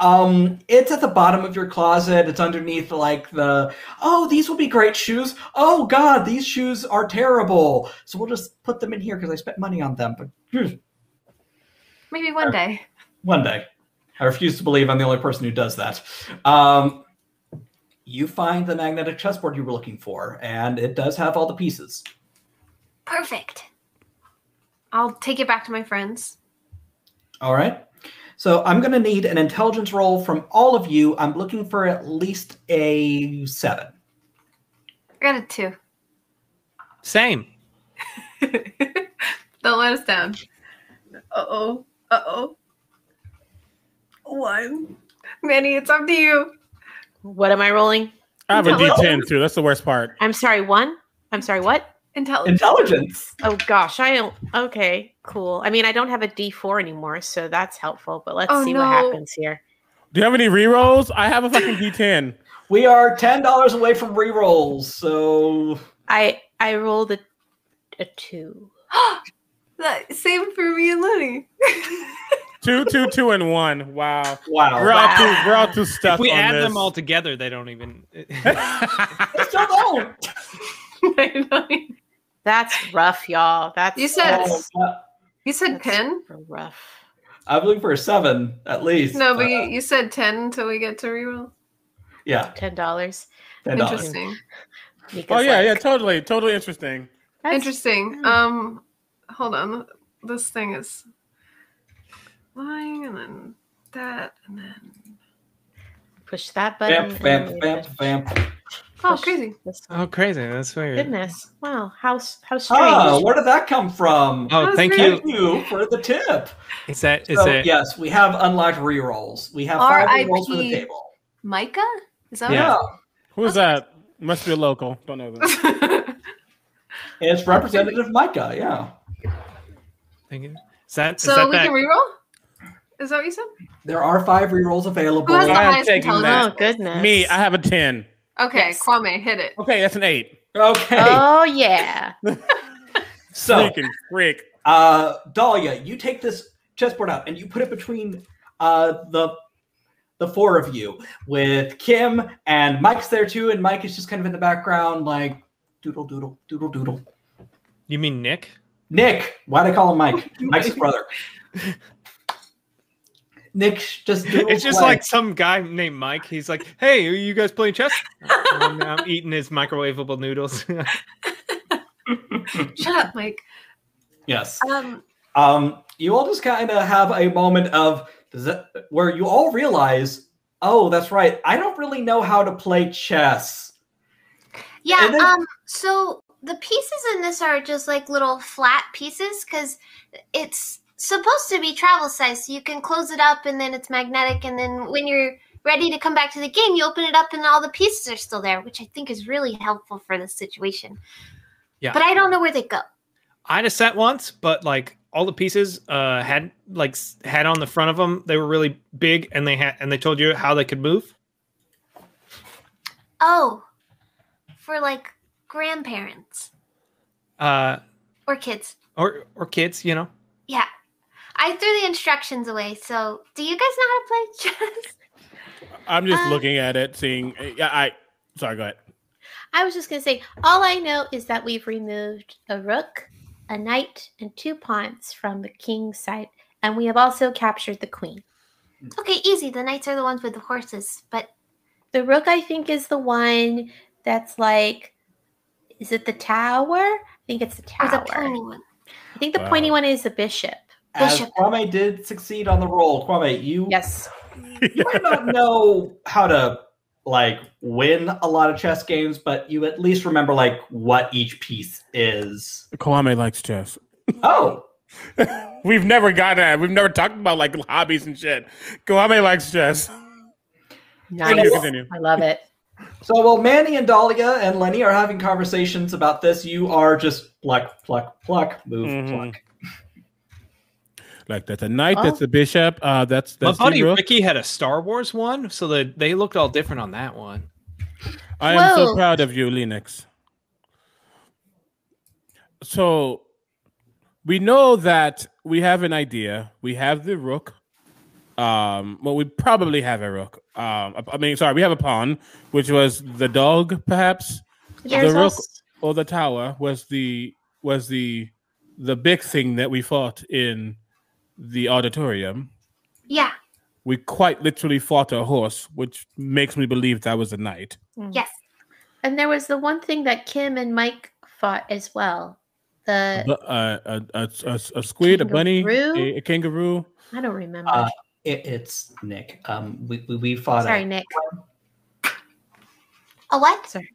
It's at the bottom of your closet. It's underneath like the, oh, these will be great shoes. Oh, God, these shoes are terrible. So we'll just put them in here because I spent money on them. But maybe one day. One day. I refuse to believe I'm the only person who does that. You find the magnetic chessboard you were looking for, and it does have all the pieces. Perfect. I'll take it back to my friends. All right. So I'm going to need an intelligence roll from all of you. I'm looking for at least a 7. I got a 2. Same. Don't let us down. Uh-oh. Uh-oh. 1. Manny, it's up to you. What am I rolling? I have a D10 too. That's the worst part. I'm sorry, 1? I'm sorry, what? Intelligence. Oh gosh, I don't. Okay, cool. I mean, I don't have a D4 anymore, so that's helpful. But let's see what happens here. Do you have any rerolls? I have a fucking D10. We are $10 away from rerolls, so I rolled a 2. Same for me and Lenny. 2, 2, 2, and 1. Wow. Wow. We're all too stuck. If we add them all together, they don't even. They still don't. That's rough, y'all. That's you said 10. Rough. I'm looking for a 7 at least. No, but you said 10 until we get to reroll. Yeah, $10. Interesting. Mika's totally interesting. That's interesting. Weird. Hold on. This thing is lying, and then that, and then push that button. Vamp. Oh, crazy. Oh, crazy. That's weird. Goodness. Wow. How strange. Oh, where did that come from? Oh, thank you for the tip. Yes, we have unlocked rerolls. We have 5 rerolls for the table. Micah? Is that what? Who's that? Must be a local. Don't know that. It's Representative Micah, yeah. Thank you. Is that reroll? Is that what you said? There are 5 rerolls available. Who has the highest intelligence? Oh, goodness. Me, I have a 10. Okay, yes. Kwame, hit it. Okay, that's an 8. Okay. Oh, yeah. So, freaking freak. Dahlia, you take this chessboard out and you put it between the 4 of you with Kim, and Mike's there too, and Mike is just kind of in the background like doodle. You mean Nick? Nick. Why'd I call him Mike? Mike's brother. Nick just it's just like some guy named Mike. He's like, hey, are you guys playing chess? I'm eating his microwavable noodles. Shut up, Mike. Yes. You all just kind of have a moment of where you all realize, oh, that's right, I don't really know how to play chess. Yeah, so the pieces in this are just like little flat pieces because it's supposed to be travel size, so you can close it up and then it's magnetic, and then when you're ready to come back to the game, you open it up and all the pieces are still there, which I think is really helpful for this situation. Yeah, but I don't know where they go. I had a set once, but like all the pieces had on the front of them, they were really big, and they told you how they could move. Oh, for like grandparents, or kids, or kids, you know. Yeah. I threw the instructions away, so do you guys know how to play chess? I'm just looking at it, seeing... Sorry, go ahead. I was just going to say, all I know is that we've removed a rook, a knight, and 2 pawns from the king's side, and we have also captured the queen. Okay, easy. The knights are the ones with the horses, but... The rook, I think, is the one that's like... Is it the tower? I think it's the tower. Or the pony one. I think the pointy one is the bishop. As Kwame did succeed on the roll. Kwame, you might not know how to like win a lot of chess games, but you at least remember like what each piece is. Kwame likes chess. Oh, we've never gotten at it. We've never talked about like hobbies and shit. Kwame likes chess. Nice. I love it. So while Manny and Dahlia and Lenny are having conversations about this, you are just pluck, move, pluck. Like that's a knight, that's a bishop, that's my buddy Ricky had a Star Wars one, so that they looked all different on that one. I am so proud of you, Linux. So we know that we have an idea. We have the rook. Well, we probably have a rook. We have a pawn, which was the dog, perhaps. Yeah, the rook or the tower was the big thing that we fought in the auditorium. Yeah. We quite literally fought a horse, which makes me believe that was a knight. Yes. And there was the one thing that Kim and Mike fought as well. A squid, kangaroo? A bunny, a kangaroo. I don't remember. It's Nick. We fought. Sorry, Nick. A what? Sorry.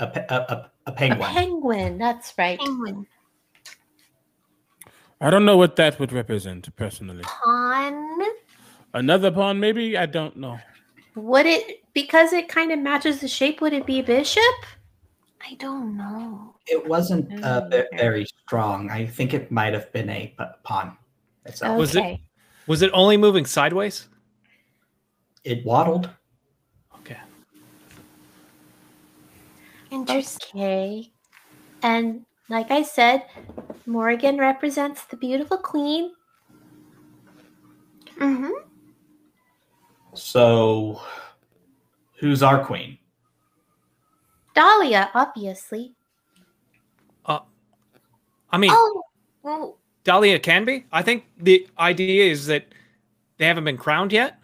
A penguin. A penguin. That's right. Penguin. I don't know what that would represent personally. Pawn. Another pawn, maybe. I don't know. Would it, because it kind of matches the shape? Would it be a bishop? I don't know. It wasn't very strong. I think it might have been a pawn itself. Okay. Was it only moving sideways? It waddled. Okay. Interesting. Okay. And like I said, Morrigan represents the beautiful queen. Mm-hmm. So, who's our queen? Dahlia, obviously. Dahlia can be. I think the idea is that they haven't been crowned yet.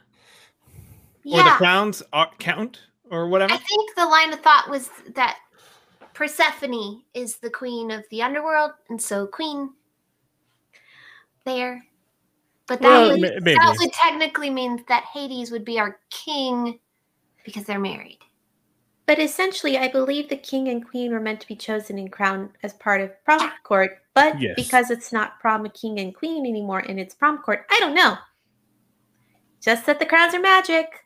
Yeah. Or the crowns count or whatever. I think the line of thought was that Persephone is the queen of the underworld, and so queen there. But that, well, that would technically mean that Hades would be our king because they're married. But essentially, I believe the king and queen were meant to be chosen and crowned as part of prom court. But yes, because it's not prom king and queen anymore and it's prom court, I don't know. Just that the crowns are magic.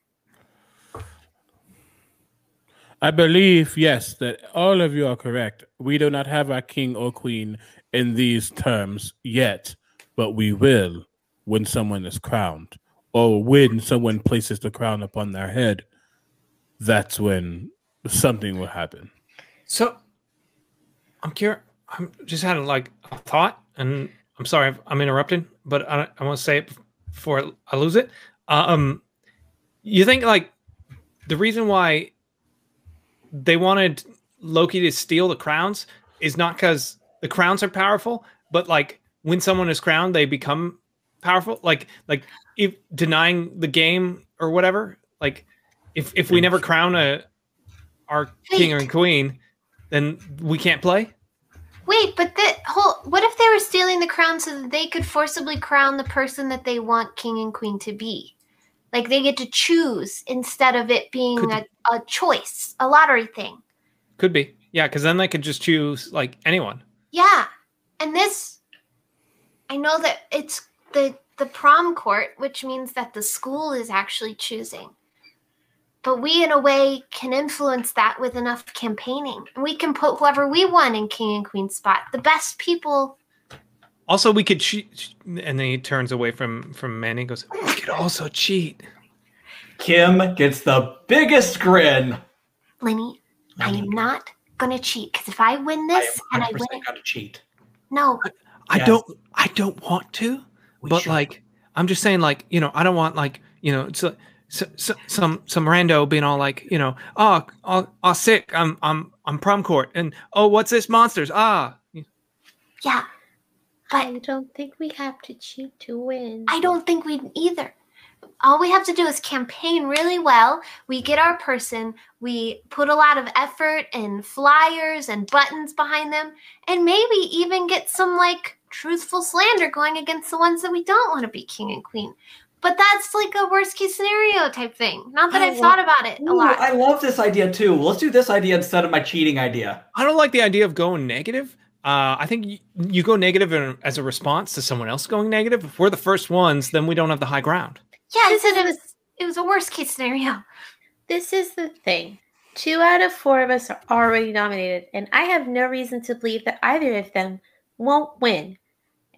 I believe, yes, that all of you are correct. We do not have our king or queen in these terms yet, but we will when someone is crowned or when someone places the crown upon their head. That's when something will happen. So I'm curious. I'm just having like a thought, and I'm sorry if I'm interrupting, but I want to say it before I lose it. You think like the reason why they wanted Loki to steal the crowns is not because the crowns are powerful, but like when someone is crowned, they become powerful. Like if denying the game or whatever, like if we never crown our king or queen, then we can't play. Wait, but what if they were stealing the crown so that they could forcibly crown the person that they want king and queen to be? Like they get to choose instead of it being a choice, a lottery thing. Could be. Yeah, because then they could just choose like anyone. Yeah. And this, I know that it's the prom court, which means that the school is actually choosing. But we, in a way, can influence that with enough campaigning. And we can put whoever we want in king and queen spot. The best people. Also, we could cheat. And then he turns away from Manny and goes, we could also cheat. Kim gets the biggest grin. Lenny, I am not going to cheat. Because if I win this, and I win it. I'm going to cheat. No. I don't want to. Like, I'm just saying, like, you know, I don't want, like, you know, it's like, some rando being all like, you know, oh sick, I'm prom court, and oh, what's this, monsters? Ah, yeah, but I don't think we have to cheat to win. I don't think we either. All we have to do is campaign really well. We get our person. We put a lot of effort and flyers and buttons behind them, and maybe even get some like truthful slander going against the ones that we don't want to be king and queen. But that's like a worst-case scenario type thing. Not that I've thought about it a lot. I love this idea, too. Let's do this idea instead of my cheating idea. I don't like the idea of going negative. I think you go negative as a response to someone else going negative. If we're the first ones, then we don't have the high ground. Yeah, it was a worst-case scenario. This is the thing. 2 out of 4 of us are already nominated, and I have no reason to believe that either of them won't win.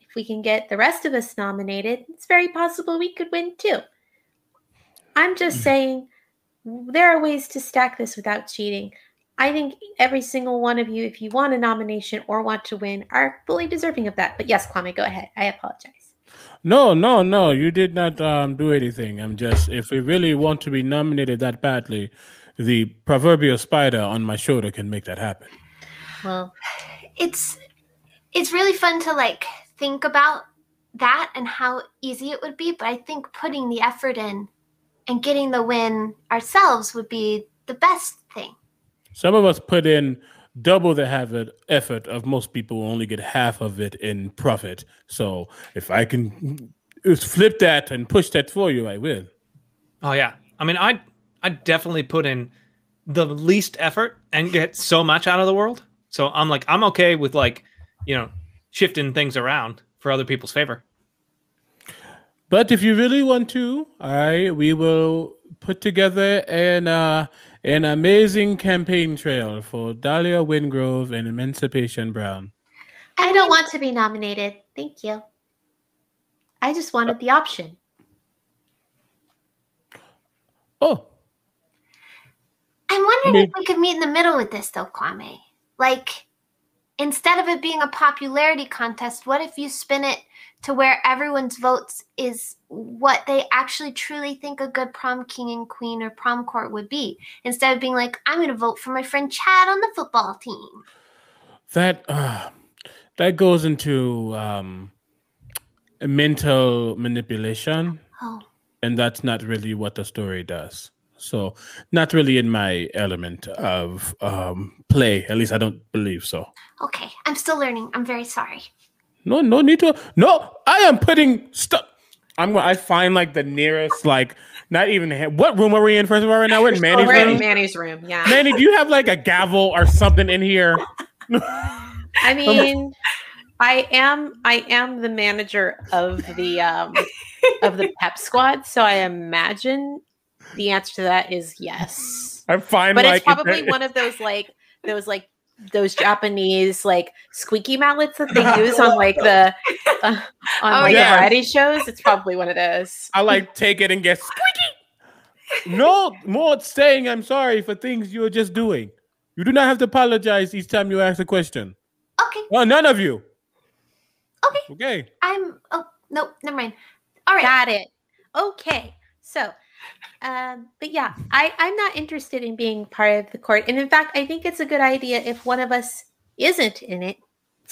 If we can get the rest of us nominated, it's very possible we could win too. I'm just saying there are ways to stack this without cheating. I think every single one of you, if you want a nomination or want to win, are fully deserving of that. But yes, Kwame, go ahead. I apologize. No. You did not do anything. I'm just, if we really want to be nominated that badly, the proverbial spider on my shoulder can make that happen. Well, it's really fun to like think about that and how easy it would be, but I think putting the effort in and getting the win ourselves would be the best thing. Some of us put in double the effort of most people, only get half of it in profit. So if I can flip that and push that for you, I will. Oh yeah, I mean, I definitely put in the least effort and get so much out of the world. So I'm like, I'm okay with like, you know, shifting things around for other people's favor. But if you really want to, we will put together an An amazing campaign trail for Dahlia Wingrove and Emancipation Brown. I don't want to be nominated. Thank you. I just wanted the option. Oh. I'm wondering if we could meet in the middle with this, though, Kwame. Like, instead of it being a popularity contest, what if you spin it to where everyone's votes is what they actually truly think a good prom king and queen or prom court would be, instead of being like, I'm going to vote for my friend Chad on the football team. That goes into mental manipulation. Oh. And that's not really what the story does. So not really in my element of play. At least I don't believe so. Okay. I'm still learning. I'm very sorry. No, no need to. No, I am putting stuff. I find like the nearest, like not even. What room are we in? First of all, right now we're in Manny's room. Manny's room. Yeah. Manny, do you have like a gavel or something in here? I mean, I am the manager of the pep squad, so I imagine the answer to that is yes. I'm fine, but like, it's probably one of those Japanese like squeaky mallets that they use on like the on variety shows. It's probably one of those. I like take it and get squeaky. No more saying I'm sorry for things you are just doing. You do not have to apologize each time you ask a question. Okay. Well, none of you. Okay. Okay. Oh no, never mind. All right. Got it. Okay. So. But yeah, I'm not interested in being part of the court. And in fact, I think it's a good idea if one of us isn't in it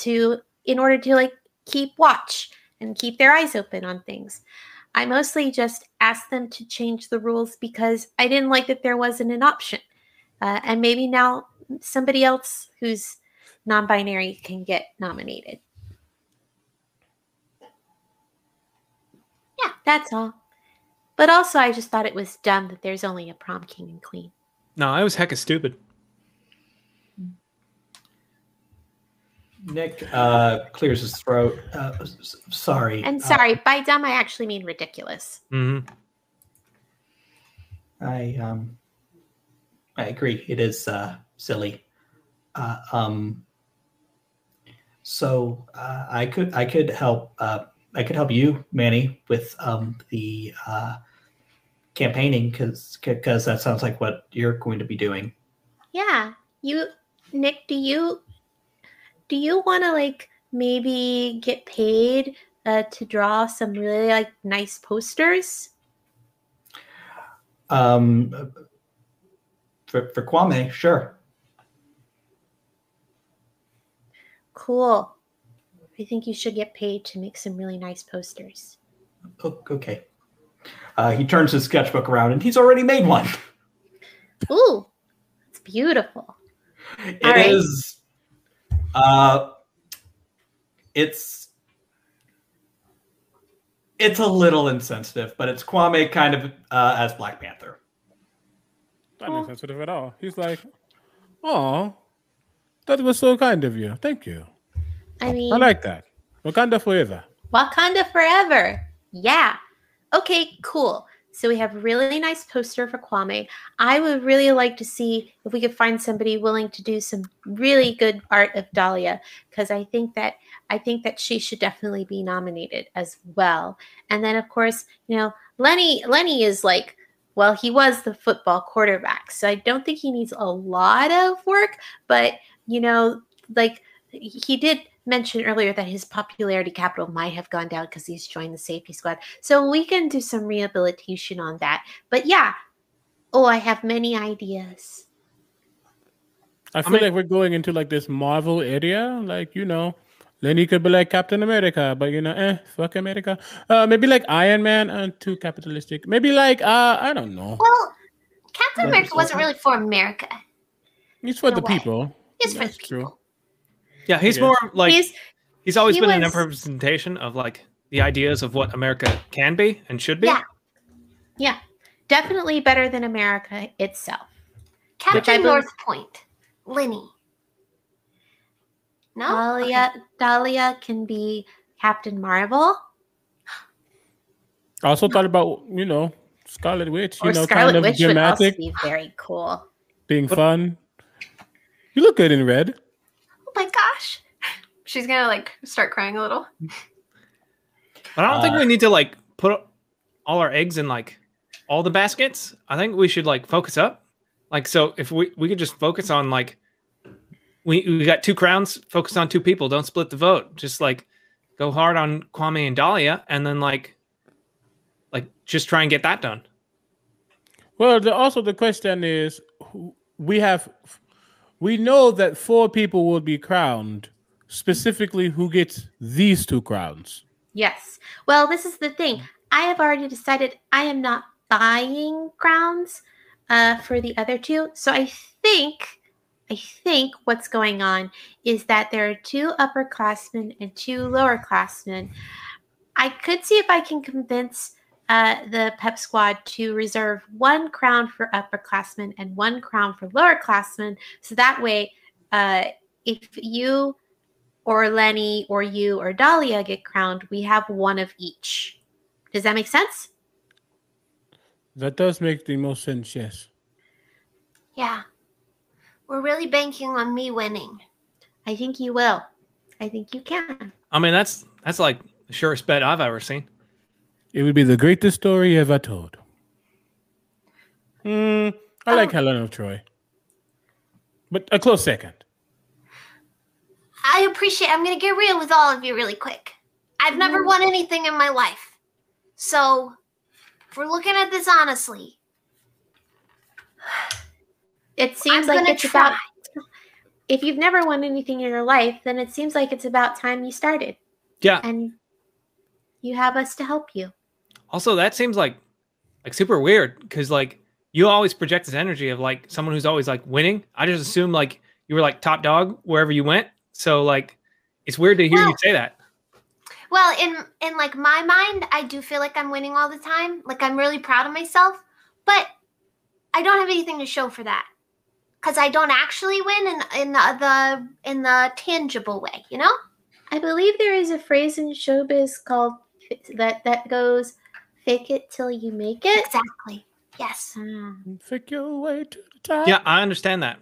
in order to like keep watch and keep their eyes open on things. I mostly just asked them to change the rules because I didn't like that there wasn't an option. And maybe now somebody else who's non-binary can get nominated. Yeah, that's all. But also, I just thought it was dumb that there's only a prom king and queen. No, I was hecka stupid. Nick clears his throat. Sorry. And sorry, by dumb, I actually mean ridiculous. Mm-hmm. I agree. It is silly. So I could help. I could help you, Manny, with the. Campaigning because that sounds like what you're going to be doing. Yeah, you, Nick. Do you want to like maybe get paid to draw some really like nice posters? For Kwame, sure. Cool. I think you should get paid to make some really nice posters. Oh, okay. He turns his sketchbook around, and he's already made one. Ooh, it's beautiful. It is. It's a little insensitive, but it's Kwame kind of as Black Panther. Not insensitive at all. He's like, "Oh, that was so kind of you. Thank you." I mean, I like that. Wakanda forever. Wakanda forever. Yeah. Okay, cool. So we have a really nice poster for Kwame. I would really like to see if we could find somebody willing to do some really good art of Dahlia, because I think that she should definitely be nominated as well. And then of course, you know, Lenny is like, well, he was the football quarterback, so I don't think he needs a lot of work, but you know, like he did mentioned earlier that his popularity capital might have gone down because he's joined the safety squad. So we can do some rehabilitation on that. But yeah, oh, I have many ideas. I feel like we're going into like this Marvel area. Like, you know, Lenny could be like Captain America, but you know, fuck America. Maybe like Iron Man, too capitalistic. Maybe like, I don't know. Well, Captain America wasn't really for America. He's for the people. He's for the people. Yeah, he's more like he's always been an representation of like the ideas of what America can be and should be. Yeah, definitely better than America itself. Captain North Point, Lenny. No, Dahlia can be Captain Marvel. I also thought about Scarlet Witch. Or Scarlet Witch would also be very cool. being fun. You look good in red. Oh my gosh. She's going to like start crying a little. But I don't think we need to like put all our eggs in like all the baskets. I think we should like focus up. Like, so if we could just focus on like, we got two crowns, focus on two people. Don't split the vote. Just like go hard on Kwame and Dahlia. And then like just try and get that done. Well, also the question is, we know that four people will be crowned. Specifically, who gets these two crowns? Yes. Well, this is the thing. I have already decided I am not buying crowns for the other two. So I think what's going on is that there are two upperclassmen and two lowerclassmen. I could see if I can convince the pep squad to reserve one crown for upperclassmen and one crown for lowerclassmen. So that way, if you or Lenny or you or Dahlia get crowned, we have one of each. Does that make sense? That does make the most sense, yes. Yeah. We're really banking on me winning. I think you will. I think you can. I mean, that's like the surest bet I've ever seen. It would be the greatest story ever told. I like Helen of Troy. But a close second. I appreciate it. I'm going to get real with all of you really quick. I've never won anything in my life. So, if we're looking at this honestly, it seems like it's about... If you've never won anything in your life, then it seems like it's about time you started. Yeah. And you have us to help you. Also, that seems like super weird because like you always project this energy of like someone who's always like winning. I just assume like you were like top dog wherever you went. So like it's weird to hear you say that. Well, in like my mind, I do feel like I'm winning all the time. Like I'm really proud of myself, but I don't have anything to show for that because I don't actually win in the tangible way, you know? I believe there is a phrase in showbiz called that goes, fake it till you make it. Exactly. Yes. Fake your way to the top. Yeah, I understand that.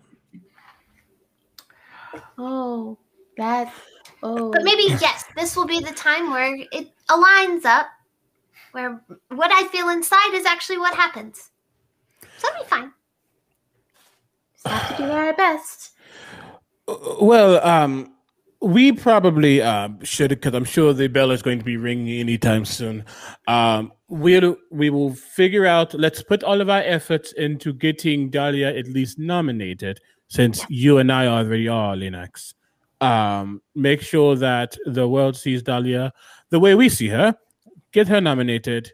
Oh, that. Oh. But maybe, yes, this will be the time where it aligns up, where what I feel inside is actually what happens. So it'll be fine. Just have to do our best. Well, we probably should, because I'm sure the bell is going to be ringing anytime soon. We will figure out, let's put all of our efforts into getting Dahlia at least nominated, since you and I already are, Lennox. Make sure that the world sees Dahlia the way we see her. Get her nominated.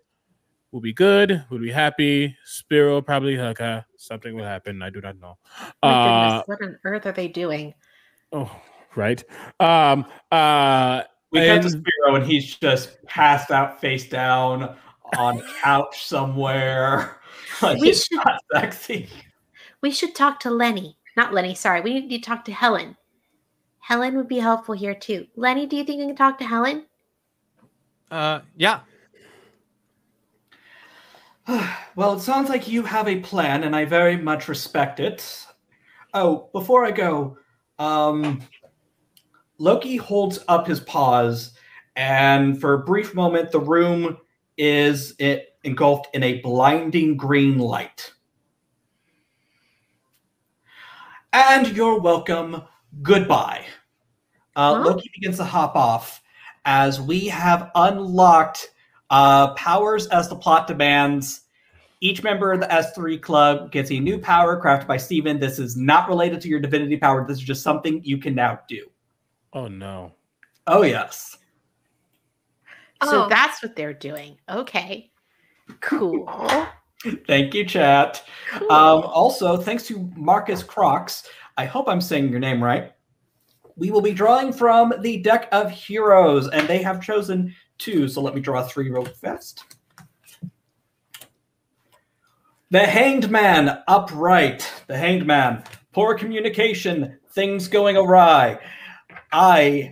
We'll be good. We'll be happy. Spiro probably hug her. Something will happen. I do not know. My goodness, what on earth are they doing? Oh, right. We got to Spiro and he's just passed out face down on a couch somewhere. Like, it's not sexy. We should talk to Lenny. Not Lenny, sorry. We need to talk to Helen. Helen would be helpful here too. Lenny, do you think you can talk to Helen? Yeah. Well, it sounds like you have a plan and I very much respect it. Oh, before I go, Loki holds up his paws and for a brief moment, the room is engulfed in a blinding green light. And you're welcome. Goodbye. Loki begins to hop off as we have unlocked powers as the plot demands. Each member of the S3 club gets a new power crafted by Steven. This is not related to your divinity power. This is just something you can now do. Oh, no. Oh, yes. So that's what they're doing. Okay. Cool. Thank you, chat. Cool. Also, thanks to Marcus Crox, I hope I'm saying your name right. We will be drawing from the deck of heroes, and they have chosen two. So let me draw three real fast. The Hanged Man, upright. The Hanged Man, poor communication, things going awry. I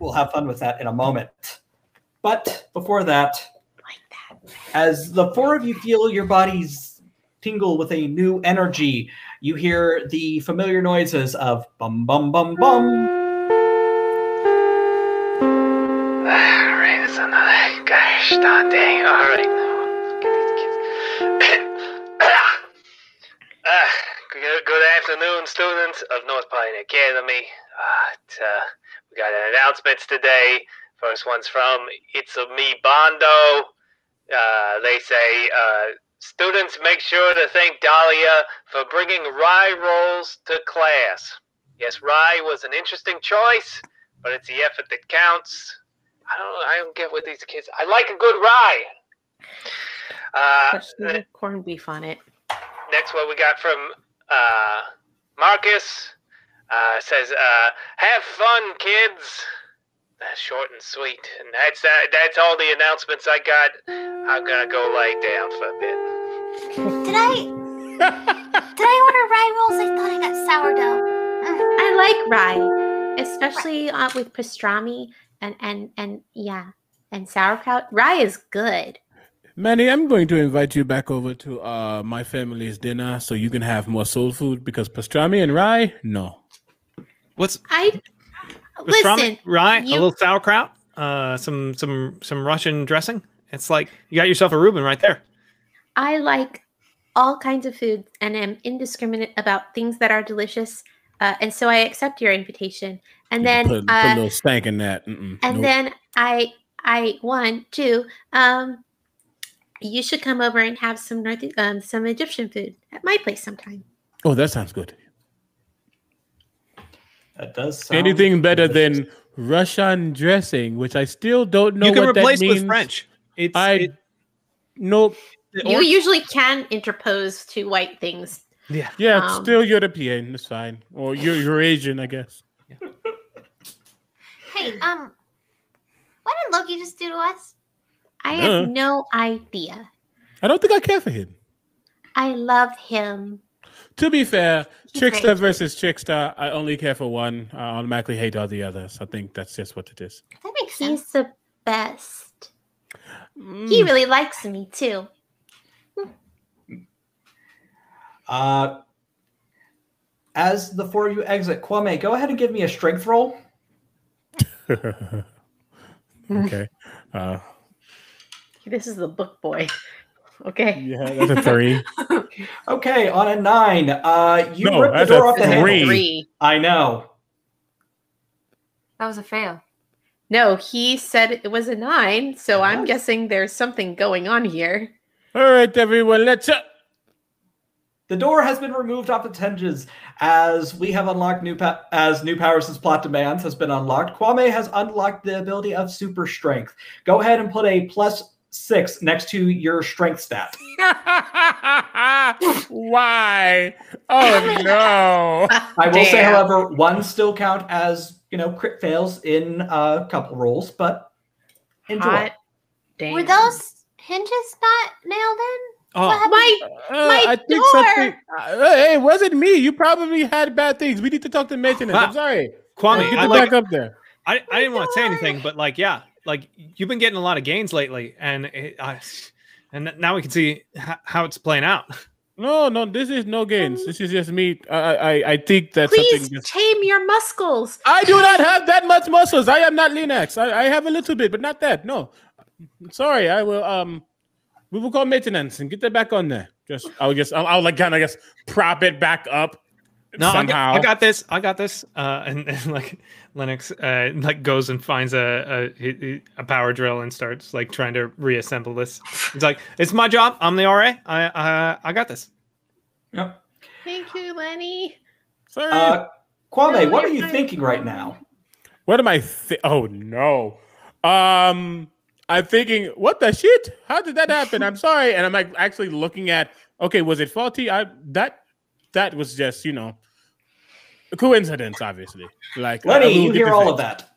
will have fun with that in a moment. But before that, as the four of you feel your bodies tingle with a new energy, you hear the familiar noises of bum, bum, bum, bum. Alright, that's another gosh darn thing. Alright, now. Look at these kids. Good afternoon, students of North Pine Academy. We got an announcement today. First one's from It's a Me Bondo. They say, students, make sure to thank Dahlia for bringing rye rolls to class. Yes, rye was an interesting choice, but it's the effort that counts. I don't get with these kids. I like a good rye. Corned beef on it. Next one we got from Marcus. Says, have fun, kids. That's short and sweet. And that's all the announcements I got. I'm going to go lay down for a bit. Did I order rye rolls? I thought I got sourdough. I like rye, especially with pastrami and sauerkraut. Rye is good. Manny, I'm going to invite you back over to my family's dinner so you can have more soul food, because pastrami and rye, no. Pastrami, rye, a little sauerkraut, some Russian dressing. It's like you got yourself a Reuben right there. I like all kinds of food and am indiscriminate about things that are delicious, and so I accept your invitation. And then put a little stank in that. Then you should come over and have some Egyptian food at my place sometime. Oh, that sounds good. That does sound anything better delicious than Russian dressing, which I still don't know what that means. You can replace with French. Nope. You usually can interpose two white things. Yeah. Yeah, it's still European. It's fine. Or Eurasian, I guess. Yeah. Hey, what did Loki just do to us? I have no idea. I don't think I care for him. I love him. To be fair, Trickster versus Trickster, I only care for one. I automatically hate all the others. I think that's just what it is. That makes sense. He's the best. Mm. He really likes me, too. As the four of you exit, Kwame, go ahead and give me a strength roll. Okay. This is the book boy. Okay. Yeah, that's a 3. Okay, on a 9, ripped the door off the handle. 3. I know. That was a fail. No, he said it was a 9, so yes. I'm guessing there's something going on here. All right, everyone, let's up. The door has been removed off its hinges as we have unlocked new powers since plot demands has been unlocked. Kwame has unlocked the ability of super strength. Go ahead and put a +6 next to your strength stat. Why? Oh no! I will say, however, one still count as crit fails in a couple rolls, but enjoy. Damn. Were those hinges not nailed in? My door! Hey, it wasn't me. You probably had bad things. We need to talk to maintenance. I'm sorry, Kwame. Get back up there. I didn't want to say anything, but you've been getting a lot of gains lately, and now we can see how it's playing out. No, this is no gains. This is just me. I think that please tame your muscles. I do not have that much muscles. I am not Linux. I have a little bit, but not that. No, sorry. I will. We will call maintenance and get that back on there. I'll prop it back up. No, somehow. I got this. And Lennox goes and finds a power drill and starts trying to reassemble this. It's it's my job. I'm the RA. I got this. Yep. Thank you, Lenny. Sorry, Kwame. What are you thinking right now? What am I? Oh no. I'm thinking, what the shit? How did that happen? I'm sorry. And I'm actually looking at. Okay, was it faulty? That was just, a coincidence, obviously. Lenny, you hear all of that.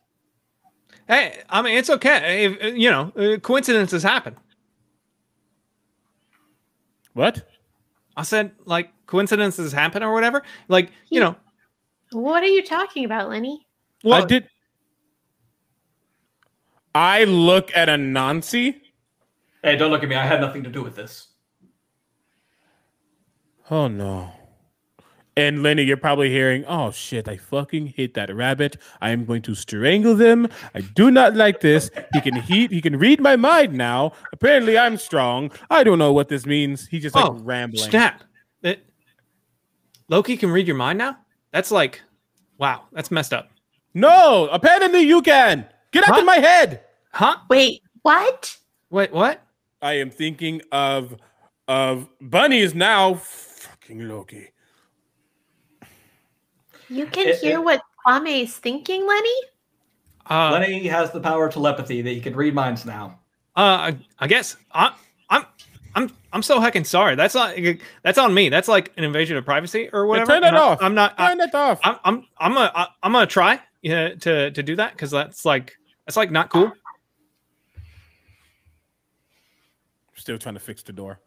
Hey, I mean, it's okay. If, coincidences happen. What? I said, coincidences happen or whatever. What are you talking about, Lenny? Well, I look at Anansi. Hey, don't look at me. I had nothing to do with this. Oh, no. And Lenny, you're probably hearing, oh shit, I fucking hate that rabbit. I am going to strangle them. I do not like this. He can read my mind now. Apparently I'm strong. I don't know what this means. He's just like rambling. Snap. Loki can read your mind now? That's like, wow, that's messed up. No, apparently you can. Get out of my head. Huh? Wait, what? Wait, what? I am thinking of bunnies now. Fucking Loki. You can hear what Kwame's thinking, Lenny? Lenny has the power of telepathy that he can read minds now. I guess I'm so heckin' sorry. That's on me. That's like an invasion of privacy or whatever. Yeah, turn it off. I'm not. Turn it off. I'm gonna try to do that because that's like not cool. Still trying to fix the door.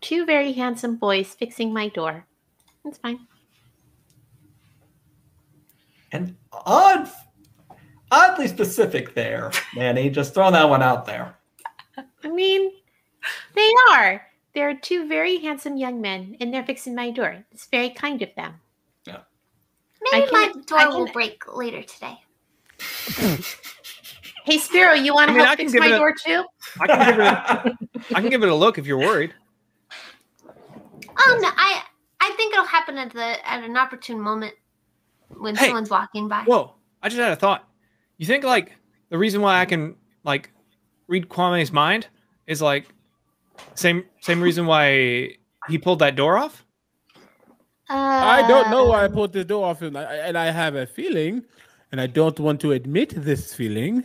Two very handsome boys fixing my door. That's fine. And oddly specific there, Manny. Just throwing that one out there. I mean, they are. They're two very handsome young men, and they're fixing my door. It's very kind of them. Yeah. Maybe my door will break later today. Hey, Spiro, you want to help fix my door too? I can give it a look if you're worried. No, I think it'll happen at an opportune moment when someone's walking by. Whoa! I just had a thought. You think like the reason why I can like read Kwame's mind is like same reason why he pulled that door off? I don't know why I pulled the door off, and I have a feeling, and I don't want to admit this feeling.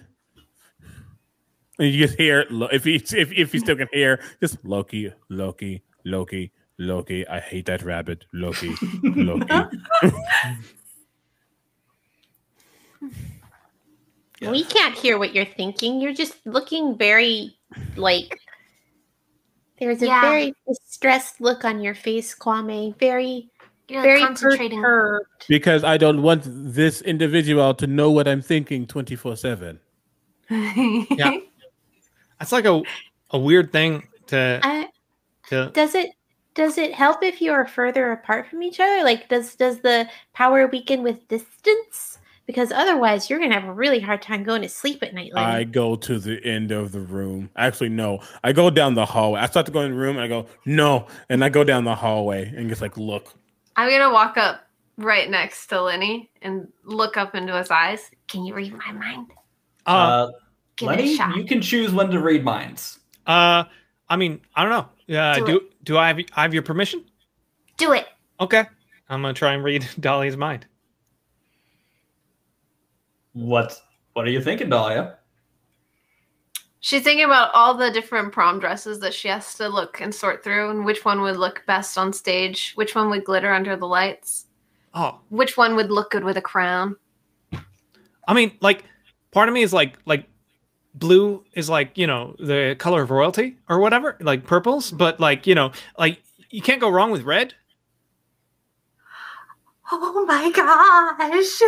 And you just hear if he still can hear, just Loki, Loki, Loki. Loki, I hate that rabbit. Loki, Loki. We can't hear what you're thinking. You're just looking very, like, there's a very distressed look on your face, Kwame. Very, very concentrating. Perturbed. Because I don't want this individual to know what I'm thinking 24/7. Yeah. That's like a weird thing to... Does it help if you are further apart from each other? Like, does the power weaken with distance? Because otherwise, you're going to have a really hard time going to sleep at night. Lenny. I go to the end of the room. Actually, no. I go down the hallway. I start to go in the room, and I go, no. And I go down the hallway and just, like, look. I'm going to walk up right next to Lenny and look up into his eyes. Can you read my mind? Lenny, you can choose when to read minds. I mean, I don't know. Do I have your permission? Do it. Okay. I'm going to try and read Dahlia's mind. What are you thinking, Dahlia? She's thinking about all the different prom dresses that she has to look and sort through and which one would look best on stage, which one would glitter under the lights, which one would look good with a crown. I mean, like, part of me is like, blue is like, you know, the color of royalty or whatever, like purples, but like, you know, like you can't go wrong with red. Oh my gosh.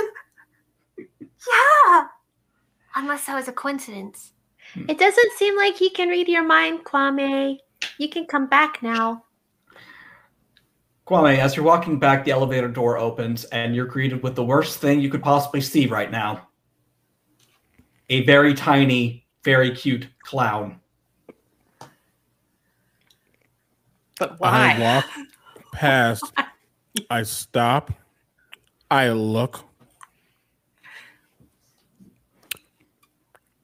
Yeah. Unless that was a coincidence. It doesn't seem like he can read your mind, Kwame. You can come back now. Kwame, as you're walking back, the elevator door opens and you're greeted with the worst thing you could possibly see right now. A very tiny, very cute clown. But why? I walk past. I stop. I look.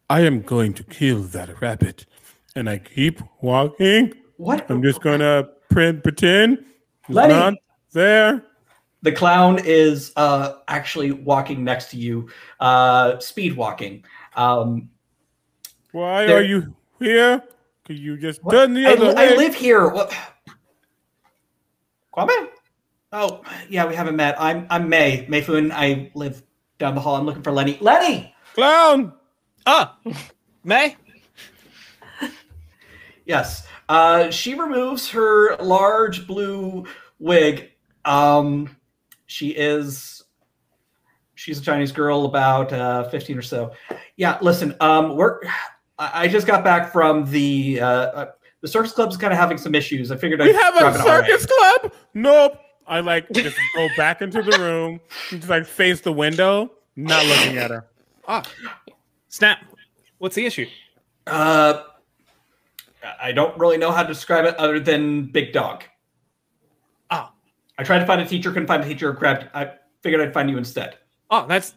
I am going to kill that rabbit. And I keep walking. What? I'm just going to pretend. Lenny. Not there. The clown is actually walking next to you, speed walking. Why are you here? Could you just turn the other way? I live here. What? Kwame? Oh, yeah, we haven't met. I'm May. Mayfoon. I live down the hall. I'm looking for Lenny. Lenny! Clown! Ah! May? Yes. She removes her large blue wig. She's a Chinese girl, about 15 or so. Yeah, listen, I just got back from The Circus Club's kind of having some issues. I figured I'd have a Circus Club? Nope. I like just go back into the room, just like face the window, not looking at her. Ah, snap. What's the issue? I don't really know how to describe it other than big dog. Ah, I tried to find a teacher, couldn't find a teacher. I figured I'd find you instead. Oh, that's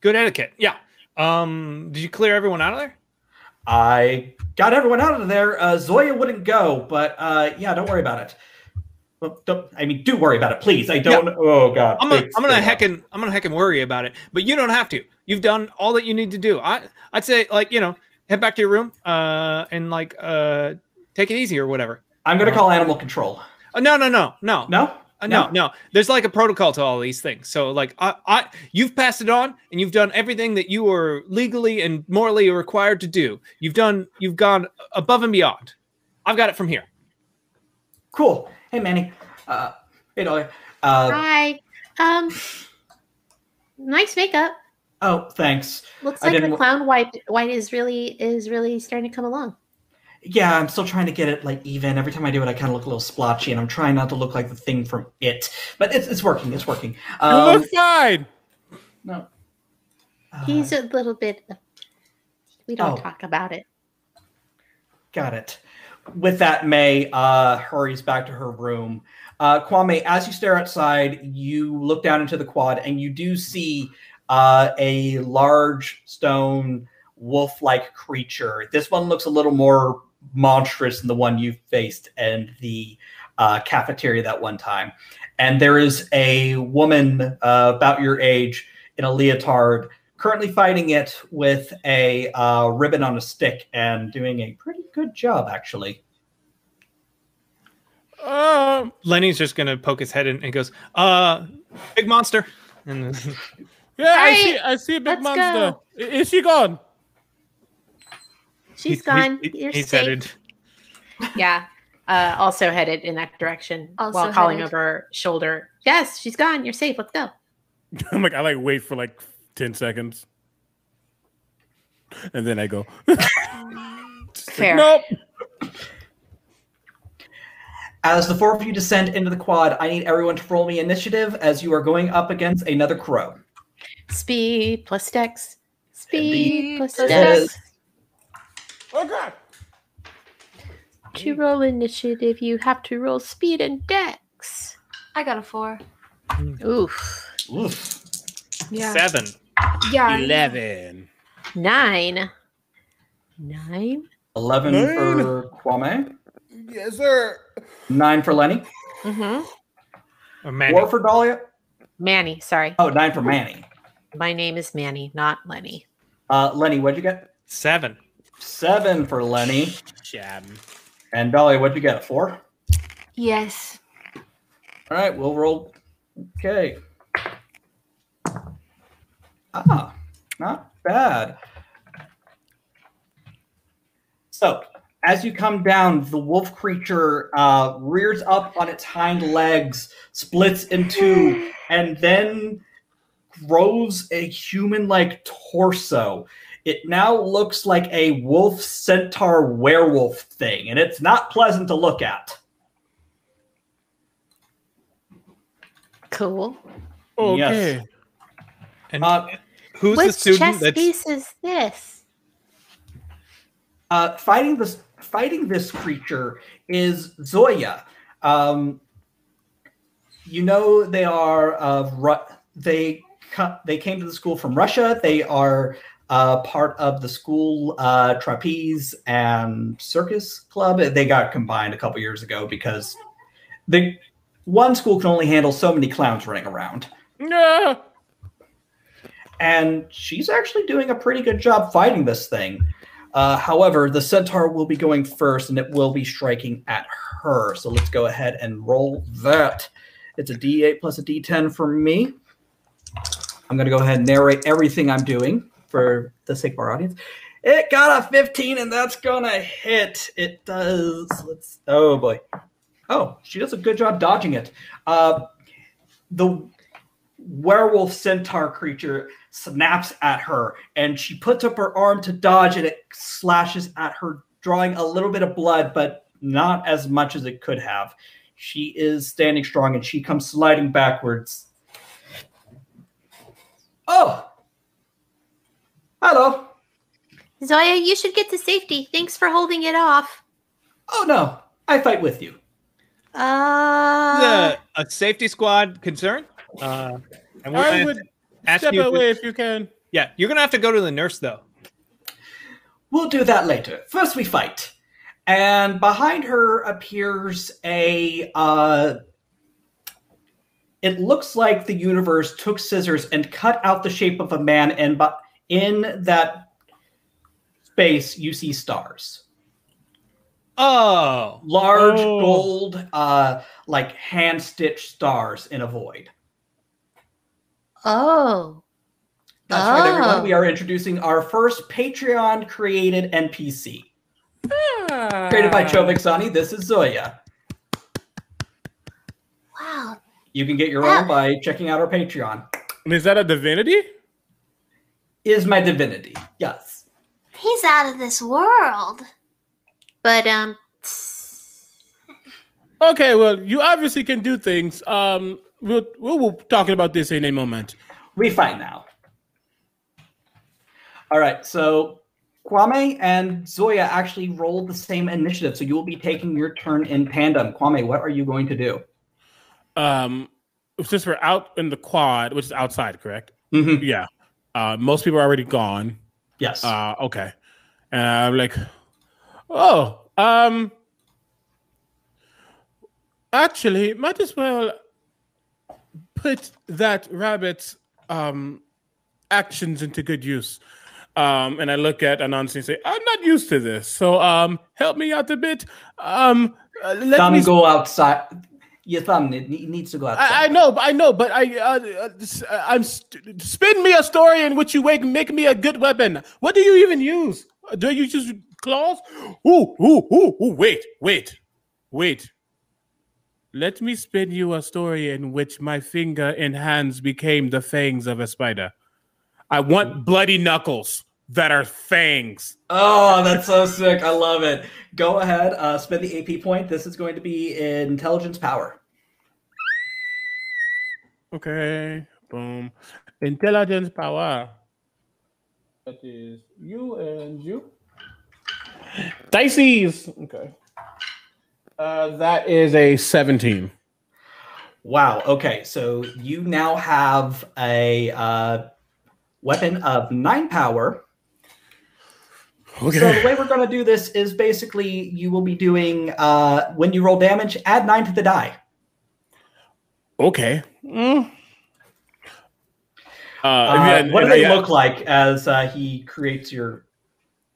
good etiquette. Yeah. Did you clear everyone out of there? I got everyone out of there. Zoya wouldn't go, but yeah, don't worry about it. Well, do worry about it, please. I don't. Yeah. Oh God. I'm gonna heckin' worry about it. But you don't have to. You've done all that you need to do. I'd say, like, you know, head back to your room and like take it easy or whatever. I'm gonna call animal control. No. There's like a protocol to all these things. So like you've passed it on and you've done everything that you were legally and morally required to do. You've gone above and beyond. I've got it from here. Cool. Hey, Manny. Hey, Dolly. Hi. Nice makeup. Oh, thanks. Looks like the clown white is really starting to come along. Yeah, I'm still trying to get it like even. Every time I do it, I kind of look a little splotchy, and I'm trying not to look like the thing from It. But it's working. It's working. You look fine. No. He's a little bit. We don't talk about it. Got it. With that, May hurries back to her room. Kwame, as you stare outside, you look down into the quad, and you do see a large stone wolf-like creature. This one looks a little more monstrous than the one you faced in the cafeteria that one time. And there is a woman about your age in a leotard currently fighting it with a ribbon on a stick and doing a pretty good job, actually. Lenny's just going to poke his head in and goes, big monster. And yeah, right. I see a big monster. Go. Is she gone? She's gone. He's headed. Yeah. Also headed in that direction while calling over her shoulder. Yes, she's gone. You're safe. Let's go. I'm like, I like wait for like 10 seconds. And then I go. Fair. Like, nope. As the four of you descend into the quad, I need everyone to roll me initiative as you are going up against another crow. Speed plus dex. Speed plus dex. Oh, God. To roll initiative, you have to roll speed and dex. I got a 4. Oof. Oof. Yeah. 7. Yeah. 11. 9. 9. 11 9. For Kwame. Yes, sir. 9 for Lenny. Mm-hmm. Or Manny. 4 for Dahlia. Manny, sorry. Oh, 9 for Manny. My name is Manny, not Lenny. Lenny, what'd you get? 7. 7 for Lenny. Jam. And Dahlia, what'd you get? A 4? Yes. All right, we'll roll. Okay. Ah, not bad. So, as you come down, the wolf creature rears up on its hind legs, splits in two, and then grows a human-like torso. It now looks like a wolf centaur werewolf thing, and it's not pleasant to look at. Cool. Okay. Yes. And who's the student? Which chess piece is this? Fighting this creature is Zoya. You know they are they came to the school from Russia. They are part of the school trapeze and circus club. They got combined a couple years ago because one school can only handle so many clowns running around. No. And she's actually doing a pretty good job fighting this thing. However, the centaur will be going first, and it will be striking at her. So let's go ahead and roll that. It's a D8 plus a D10 for me. I'm going to go ahead and narrate everything I'm doing for the sake of our audience. It got a 15, and that's going to hit. It does. Let's. Oh, boy. Oh, she does a good job dodging it. The werewolf centaur creature snaps at her, and she puts up her arm to dodge, and it slashes at her drawing a little bit of blood, but not as much as it could have. She is standing strong, and she comes sliding backwards. Oh! Hello! Zoya, you should get to safety. Thanks for holding it off. Oh, no. I fight with you. A safety squad concern? And I would step away if you can. Yeah, you're going to have to go to the nurse, though. We'll do that later. First, we fight. And behind her appears a... it looks like the universe took scissors and cut out the shape of a man, and in that space, you see stars. Oh. Large gold, like hand-stitched stars in a void. Oh. That's right, everyone. We are introducing our first Patreon-created NPC. Ah. Created by Choviksani, this is Zoya. Wow. You can get your own by checking out our Patreon. And is that a divinity? Is my divinity, yes. He's out of this world. But, okay, well, you obviously can do things. We'll talk about this in a moment. We find now. All right, so Kwame and Zoya actually rolled the same initiative, so you will be taking your turn in tandem. Kwame, what are you going to do? Since we're out in the quad, which is outside, correct? Mm-hmm. Yeah. Most people are already gone. Yes. Okay. And I'm like, actually, might as well put that rabbit's actions into good use. And I look at Anansi and say, I'm not used to this, so help me out a bit. Let me go outside. Your thumb needs to go outside. I know, but spin me a story in which you make me a good weapon. What do you even use? Do you use claws? Wait. Let me spin you a story in which my finger and hands became the fangs of a spider. I want bloody knuckles that are fangs. Oh, that's so sick. I love it. Go ahead. Spend the AP point. This is going to be intelligence power. Okay. Boom. Intelligence power. That is you and you. Dicey's. Okay. That is a 17. Wow. Okay. So you now have a weapon of 9 power. Okay. So the way we're going to do this is basically you will be doing, when you roll damage, add 9 to the die. Okay. Mm. What do they look like as he creates your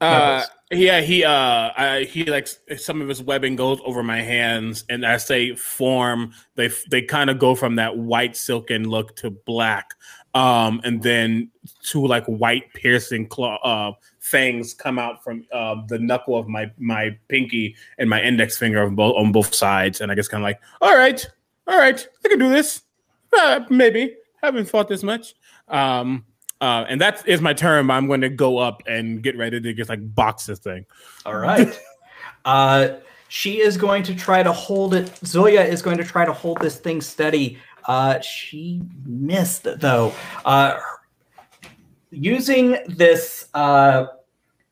levels? He likes some of his webbing goes over my hands, and as they form, they kind of go from that white silken look to black. And then 2 like white piercing claw fangs come out from the knuckle of my pinky and my index finger on both sides. And I guess kind of like, all right, I can do this. Maybe. Haven't fought this much. And that is my turn. I'm going to go up and get ready to just like box this thing. All right. She is going to try to hold it. Zoya is going to try to hold this thing steady. She missed, though. Using this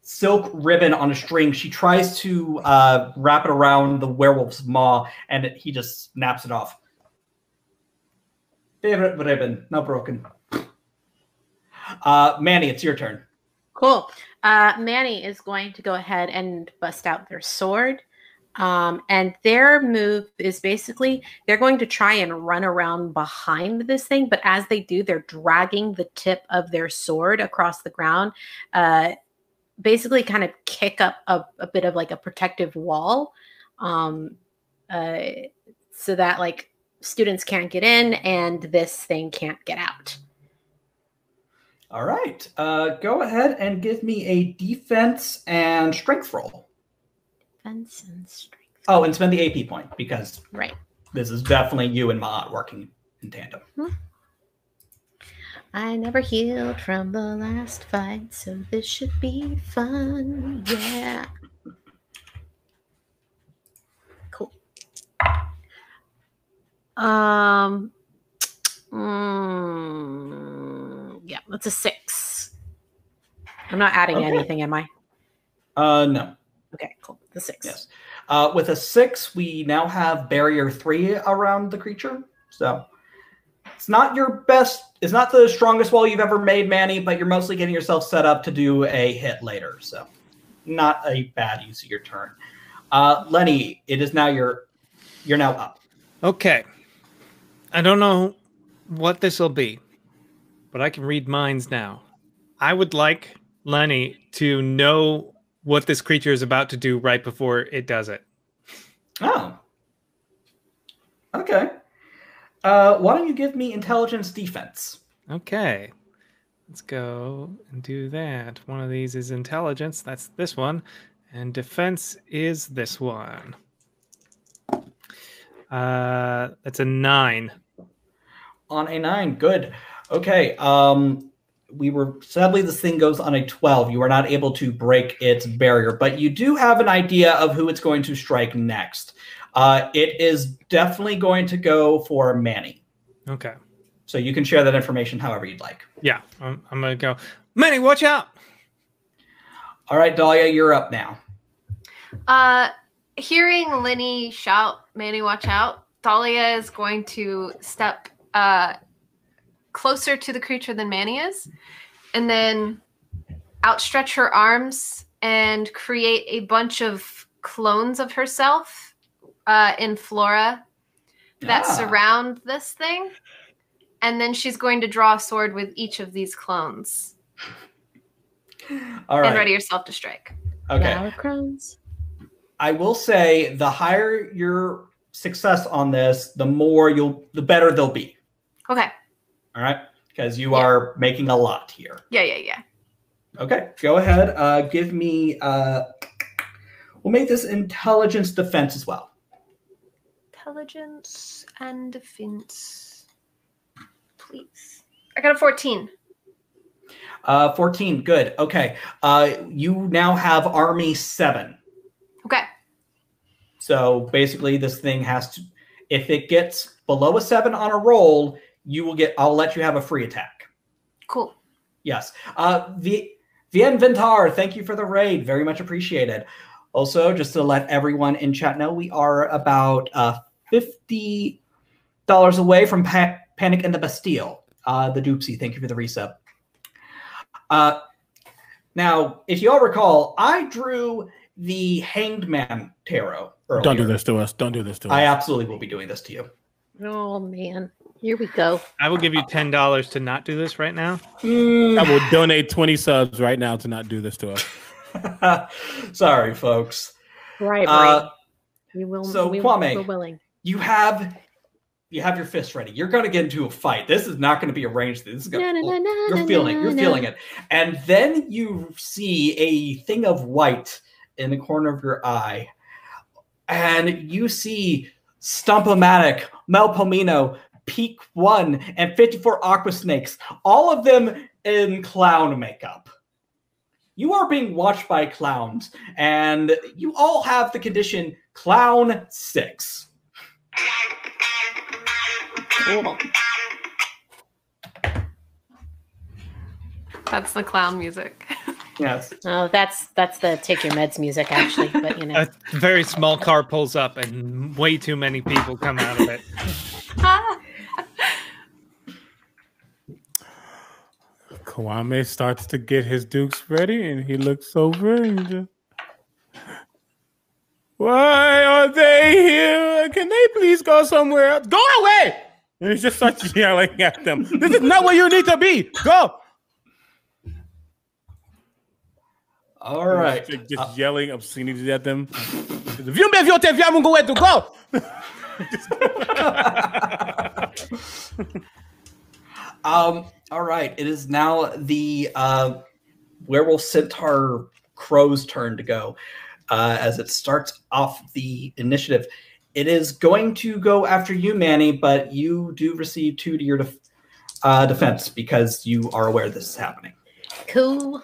silk ribbon on a string, she tries to wrap it around the werewolf's maw, and he just snaps it off. Favorite ribbon, not broken. Manny, it's your turn. Cool. Manny is going to go ahead and bust out their sword. And their move is basically they're going to try and run around behind this thing, but as they do, they're dragging the tip of their sword across the ground, basically kind of kick up a bit of like a protective wall, so that like students can't get in and this thing can't get out. All right. Go ahead and give me a defense and strength roll. And strength. Oh, and spend the AP point because This is definitely you and Ma'at working in tandem. I never healed from the last fight, so this should be fun. Yeah. Yeah, that's a 6. I'm not adding anything, am I? No. Okay, cool. The 6. Yes. With a 6, we now have barrier 3 around the creature. So it's not your best, it's not the strongest wall you've ever made, Manny, but you're mostly getting yourself set up to do a hit later. So not a bad use of your turn. Lenny, it is now your, you're now up. Okay. I don't know what this will be, but I can read minds now. I would like Lenny to know what this creature is about to do right before it does it. Oh. Okay. Why don't you give me intelligence defense? Okay. Let's go and do that. One of these is intelligence. That's this one. And defense is this one. That's a 9. On a 9. Good. Okay. We were, sadly, this thing goes on a 12. You are not able to break its barrier, but you do have an idea of who it's going to strike next. It is definitely going to go for Manny. Okay. So you can share that information however you'd like. Yeah, I'm going to go, Manny, watch out. All right, Dahlia, you're up now. Hearing Lenny shout, Manny, watch out, Dahlia is going to step closer to the creature than Manny is, and then outstretch her arms and create a bunch of clones of herself in flora that surround this thing. And then she's going to draw a sword with each of these clones. All right. And ready yourself to strike. Okay. I will say the higher your success on this, the more you'll, the better they'll be. Okay. All right. Because you are making a lot here. Yeah. Okay. Go ahead. Give me, we'll make this intelligence defense as well. Intelligence and defense, please. I got a 14. 14, good. Okay. You now have army 7. Okay. So basically this thing has to, if it gets below a 7 on a roll, you will get, I'll let you have a free attack. Cool. Yes. Vien Vintar, thank you for the raid. Very much appreciated. Also, just to let everyone in chat know, we are about $50 away from Panic in the Bastille. The Doopsie, thank you for the resub. Now, if you all recall, I drew the Hanged Man Tarot earlier. Don't do this to us. Don't do this to us. I absolutely will be doing this to you. Oh, man. Here we go. I will give you $10 to not do this right now. I will donate 20 subs right now to not do this to us. Sorry, folks. Right, right. We will, so, we Kwame, will willing. You have your fist ready. You're going to get into a fight. This is not going to be arranged. This is going to you're feeling it. And then you see a thing of white in the corner of your eye. And you see Stump-O-Matic, Melpomino, Peak 1, and 54 Aqua Snakes, all of them in clown makeup. You are being watched by clowns, and you all have the condition Clown 6. Cool. That's the clown music. Yes. Oh, that's the take your meds music, actually. But you know, a very small car pulls up, and way too many people come out of it. Kwame starts to get his dukes ready, and he looks over and just, why are they here? Can they please go somewhere else? Go away! And he just starts yelling at them. This is not where you need to be. Go! All right. Just yelling obscenities at them. Go! All right. It is now the werewolf centaur crow's turn to go. As it starts off the initiative, it is going to go after you, Manny, but you do receive 2 to your defense because you are aware this is happening. Cool.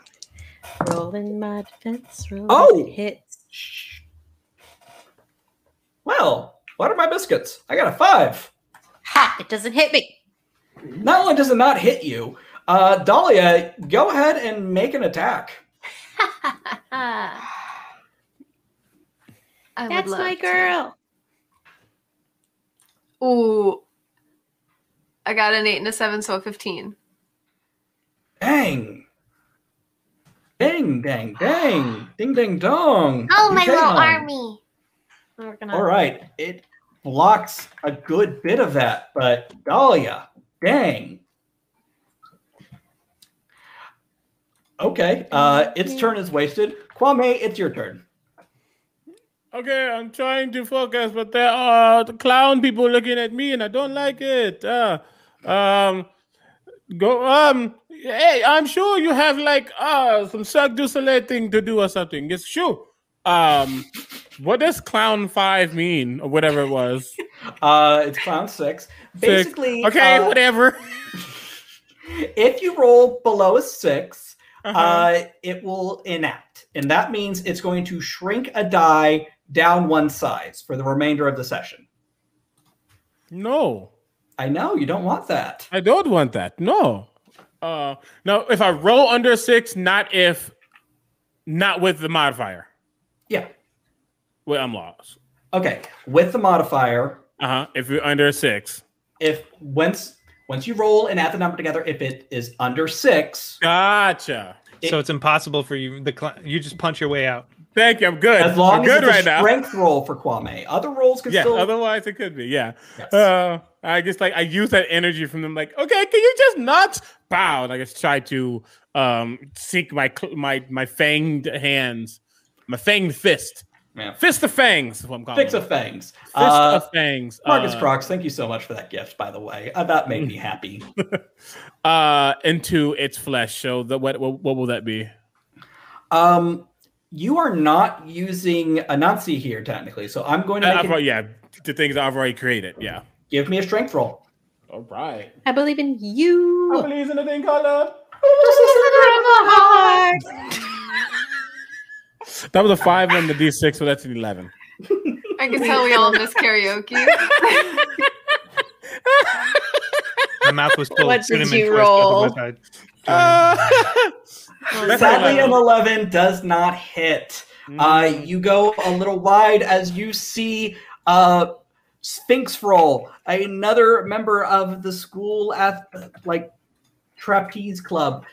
Rolling my defense. Rolling hits. Well, what are my biscuits? I got a 5. Ha! It doesn't hit me. Not only does it not hit you, Dahlia, go ahead and make an attack. That's my girl. To. Ooh. I got an 8 and a 7, so a 15. Dang. Dang, dang, dang. Ding, dang, dong. Oh, my little army. All right. It blocks a good bit of that, but Dahlia, dang. Okay. Its turn is wasted. Kwame, it's your turn. Okay, I'm trying to focus, but there are clown people looking at me, and I don't like it. Hey, I'm sure you have like some Cirque du Soleil thing to do or something. It's true. What does clown 5 mean, or whatever it was? It's clown 6. Basically, okay, whatever. If you roll below a 6, it will enact, and that means it's going to shrink a die down one size for the remainder of the session. No. I know, you don't want that. I don't want that, no. No, if I roll under 6, not with the modifier. Yeah. Well, I'm lost. Okay, with the modifier. If you're under 6. If once you roll and add the number together, if it is under 6. Gotcha. So it's impossible for you. You just punch your way out. Thank you. I'm good. As long as it's a strength roll for Kwame. Other rolls could still. Otherwise it could be. Yeah. Yes. I just I use that energy from them. Like, okay, can you just not bow? Like I just try to sink my fanged hands, my fanged fist. Yeah. Fist of fangs is what I'm calling it. Fist of fangs. Fist of fangs. Marcus Crox, thank you so much for that gift, by the way. That made me happy. Into its flesh. So what will that be? You are not using Anansi here, technically. So I'm going to make the things I've already created. Yeah. Give me a strength roll. All right. I believe in you. I believe in a thing called love. Just a sliver of a heart. That was a 5 on the D6, so that's an 11. I can tell we all miss karaoke. My mouth was full. What did you roll? Sadly, an 11 does not hit. You go a little wide as you see Sphinx Roll, another member of the school trapeze club.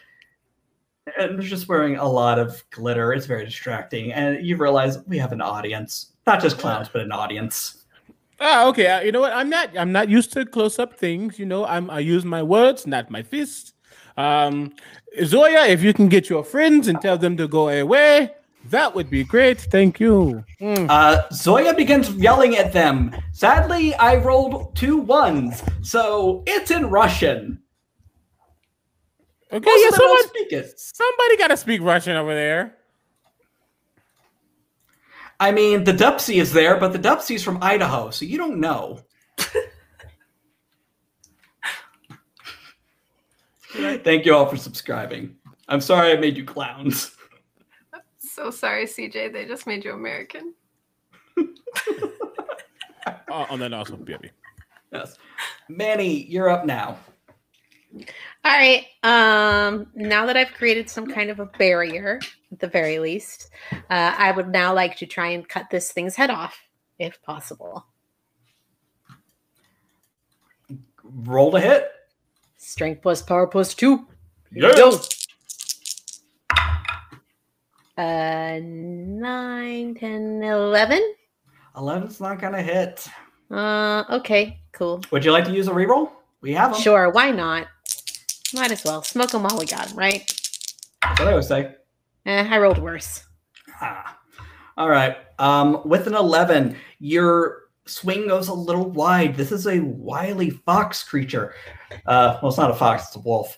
And they're just wearing a lot of glitter. It's very distracting. And you realize we have an audience. Not just clowns, but an audience. Oh, okay. You know what? I'm not used to close-up things. You know, I use my words, not my fists. Zoya, if you can get your friends and tell them to go away, that would be great. Thank you. Zoya begins yelling at them. Sadly, I rolled 2 1s. So it's in Russian. Okay, yeah, somebody gotta speak Russian over there. I mean, the Dupsy is there, but the Dupsy's from Idaho, so you don't know. Thank you all for subscribing. I'm sorry I made you clowns. I'm so sorry, CJ. They just made you American. And then also BB. Yes, Manny, you're up now. All right, now that I've created some kind of a barrier, at the very least, I would now like to try and cut this thing's head off, if possible. Roll to hit. Strength plus power plus 2. Yes. 9, 10, 11. 11's not going to hit. Okay, cool. Would you like to use a reroll? We have them. Sure, why not? Might as well. Smoke them while we got them, right? That's what I always say. I rolled worse. All right. With an 11, your swing goes a little wide. This is a wily fox creature. Well, it's not a fox. It's a wolf.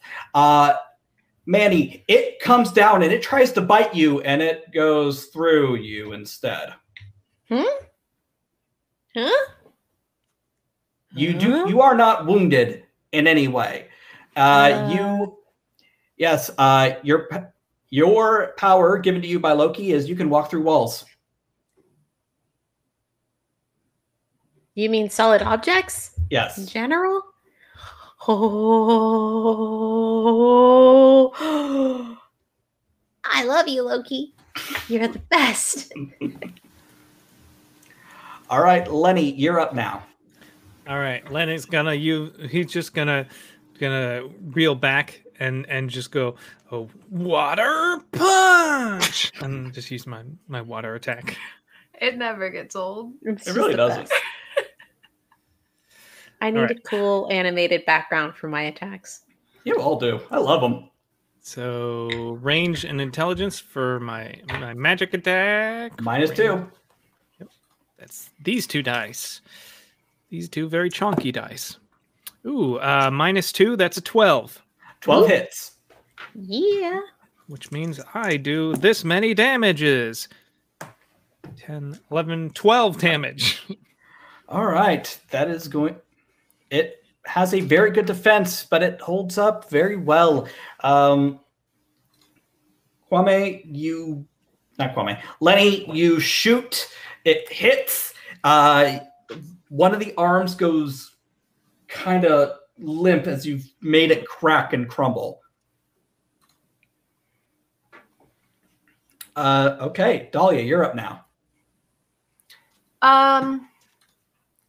Manny, it comes down and it tries to bite you, and it goes through you instead. Huh? You are not wounded in any way. Your power given to you by Loki is you can walk through walls. You mean solid objects? Yes. In general? Oh, I love you, Loki. You're the best. All right, Lenny, you're up now. All right, Lenny's gonna he's just gonna reel back and just go, oh, water punch, and just use my water attack. It never gets old. It really doesn't. I need a cool animated background for my attacks. You all do. I love them. So range and intelligence for my magic attack. -2. Yep. That's these two dice. These two very chonky dice. Ooh, -2. That's a 12. 12 hits. Yeah. Which means I do this many damages. 10, 11, 12 damage. All right. That is going... It has a very good defense, but it holds up very well. Lenny, you shoot. It hits. One of the arms goes kind of limp as you've made it crack and crumble. Okay, Dahlia, you're up now.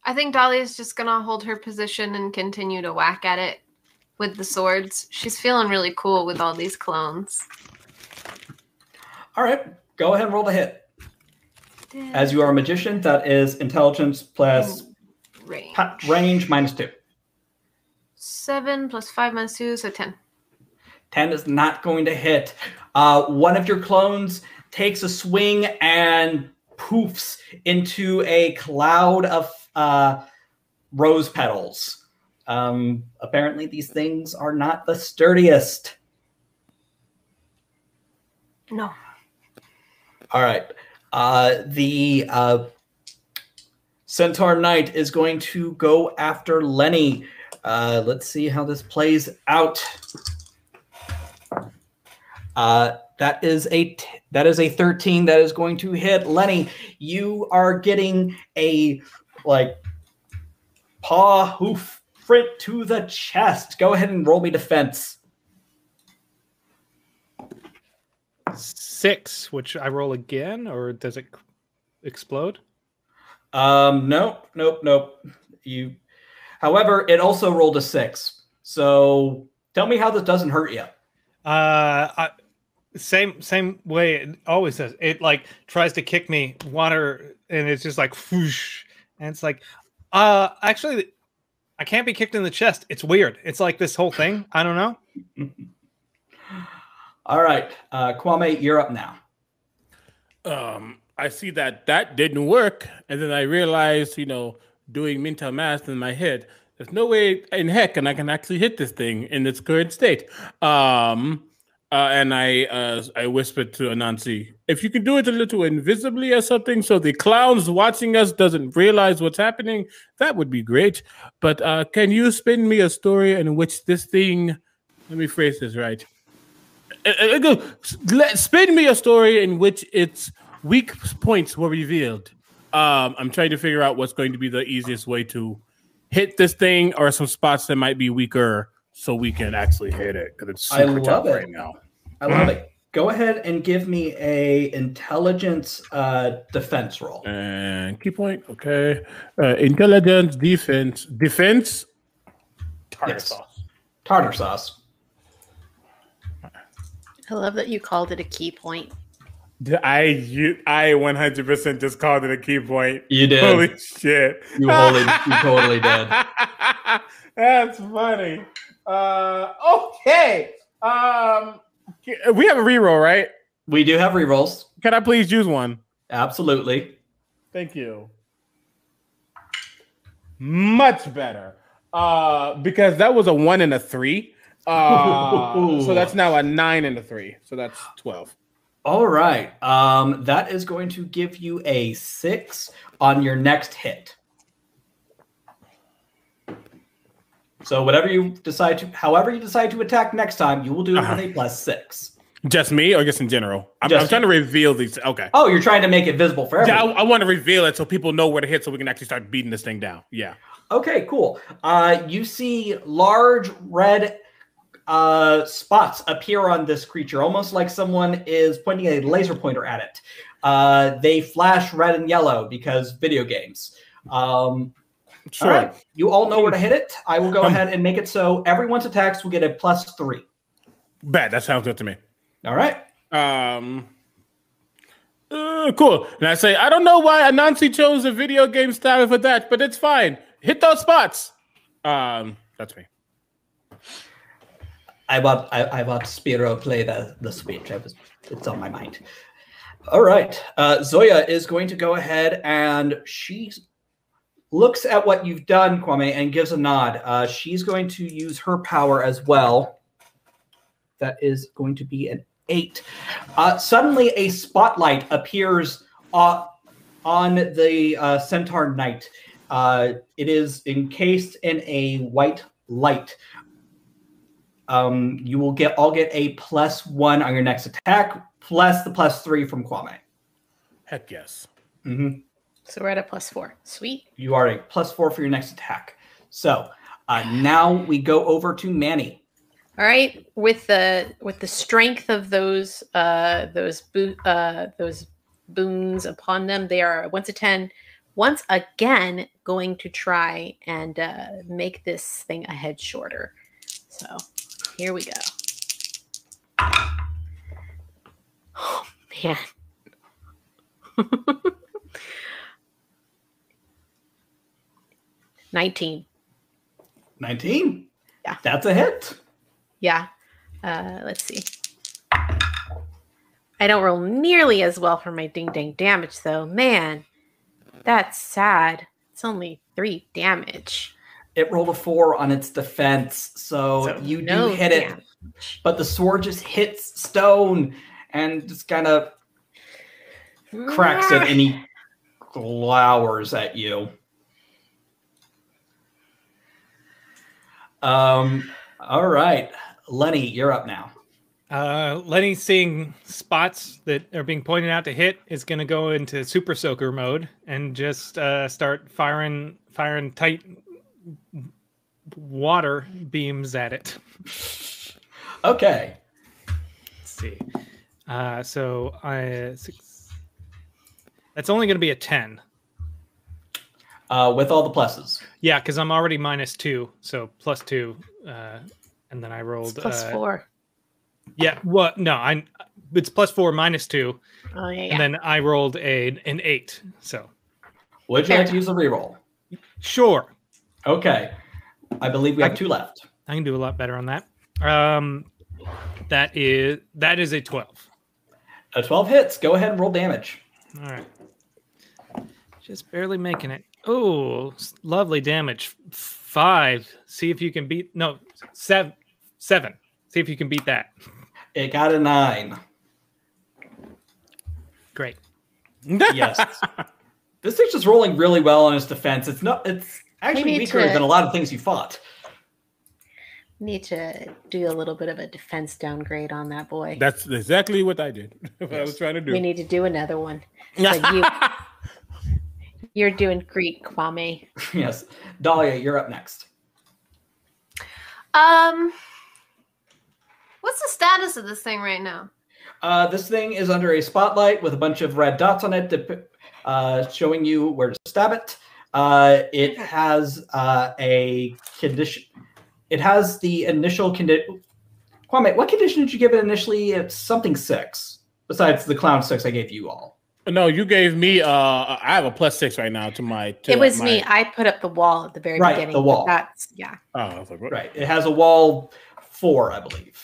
I think Dahlia's just going to hold her position and continue to whack at it with the swords. She's feeling really cool with all these clones. All right. Go ahead and roll the hit. As you are a magician, that is intelligence plus range, -2. 7 + 5 - 2, so 10. 10 is not going to hit. One of your clones takes a swing and poofs into a cloud of rose petals. Apparently these things are not the sturdiest. No. All right. The Centaur Knight is going to go after Lenny. Let's see how this plays out. That is a 13 that is going to hit. Lenny, you are getting a paw hoof print to the chest. Go ahead and roll me defense. 6, which I roll again, or does it explode? Nope. However, it also rolled a 6. So tell me how this doesn't hurt you. Same way it always does. It tries to kick me, water, and it's just like whoosh. And it's like, actually, I can't be kicked in the chest. It's weird. It's like this whole thing. I don't know. All right. Kwame, you're up now. I see that didn't work. And then I realized, doing mental math in my head, there's no way in heck and I can actually hit this thing in its current state. And I whispered to Anansi, if you could do it a little invisibly or something so the clowns watching us doesn't realize what's happening, that would be great. But can you spin me a story in which this thing, let me phrase this right. Spin me a story in which its weak points were revealed. I'm trying to figure out what's going to be the easiest way to hit this thing or some spots that might be weaker. So we can actually hit it because it's super tough right now. I love it. Go ahead and give me a intelligence defense roll. And key point, okay. Intelligence defense. Tartar sauce. I love that you called it a key point. I 100% just called it a key point. You did. Holy shit! You totally did. That's funny. Okay. We have a reroll, right? We do have rerolls. Can I please use one? Absolutely. Thank you. Much better. Because that was a 1 and a 3. So that's now a 9 and a 3. So that's 12. All right. That is going to give you a 6 on your next hit. So however you decide to attack next time, you will do it with a +6. Just me, or just in general? I'm trying to reveal these. Okay. Oh, you're trying to make it visible for everyone. Yeah, I want to reveal it so people know where to hit, so we can actually start beating this thing down. Yeah. Okay, cool. You see large red spots appear on this creature, almost like someone is pointing a laser pointer at it. They flash red and yellow because video games. Sure. All right. You all know where to hit it. I will go ahead and make it so everyone's attacks will get a +3. Bad. That sounds good to me. All right. Cool. And I say, I don't know why Anansi chose a video game style for that, but it's fine. Hit those spots. That's me. I want Spiro play the speech. It's on my mind. All right. Zoya is going to go ahead and she looks at what you've done, Kwame, and gives a nod. She's going to use her power as well. That is going to be an 8. Suddenly, a spotlight appears on the Centaur Knight. It is encased in a white light. You will all get a +1 on your next attack, plus the +3 from Kwame. Heck yes. Mm-hmm. So we're at a +4. Sweet. You are at +4 for your next attack. So now we go over to Manny. All right, with the strength of those boons upon them, they are once again going to try and make this thing a head shorter. So here we go. Oh man! Nineteen. Yeah, that's a hit. Yeah. Let's see. I don't roll nearly as well for my ding-dang damage, though. Man, that's sad. It's only 3 damage. It rolled a 4 on its defense, so you do hit it. But the sword just hits stone and just kind of cracks it, and he glowers at you. All right. Lenny, you're up now. Lenny, seeing spots that are being pointed out to hit, is going to go into super soaker mode and just start firing tight water beams at it. Okay. Let's see. So that's only going to be a 10. With all the pluses. Yeah, because I'm already -2, so +2. And then I rolled it's +4. Yeah. Well, no, it's +4 -2. Oh yeah. And then I rolled an 8. So would you like to use a reroll? Sure. Okay. I believe we have 2 left. I can do a lot better on that. That is a 12. A 12 hits. Go ahead and roll damage. All right. Just barely making it. Oh, lovely damage. 5. See if you can beat... No, 7. See if you can beat that. It got a 9. Great. Yes. This thing's just rolling really well on its defense. It's actually weaker than a lot of things you fought. Need to do a little bit of a defense downgrade on that boy. That's exactly what I did. What I was trying to do. We need to do another one. Like you're doing Greek, Kwame. Yes. Dahlia, you're up next. What's the status of this thing right now? This thing is under a spotlight with a bunch of red dots on it that, showing you where to stab it. It has a condition. It has the initial condition. Kwame, what condition did you give it initially? It's something 6, besides the clown 6 I gave you all. No, you gave me. I have a +6 right now to my. It was me. I put up the wall at the very beginning. The wall. That's yeah. Oh, I was like, what? Right. It has a wall 4, I believe.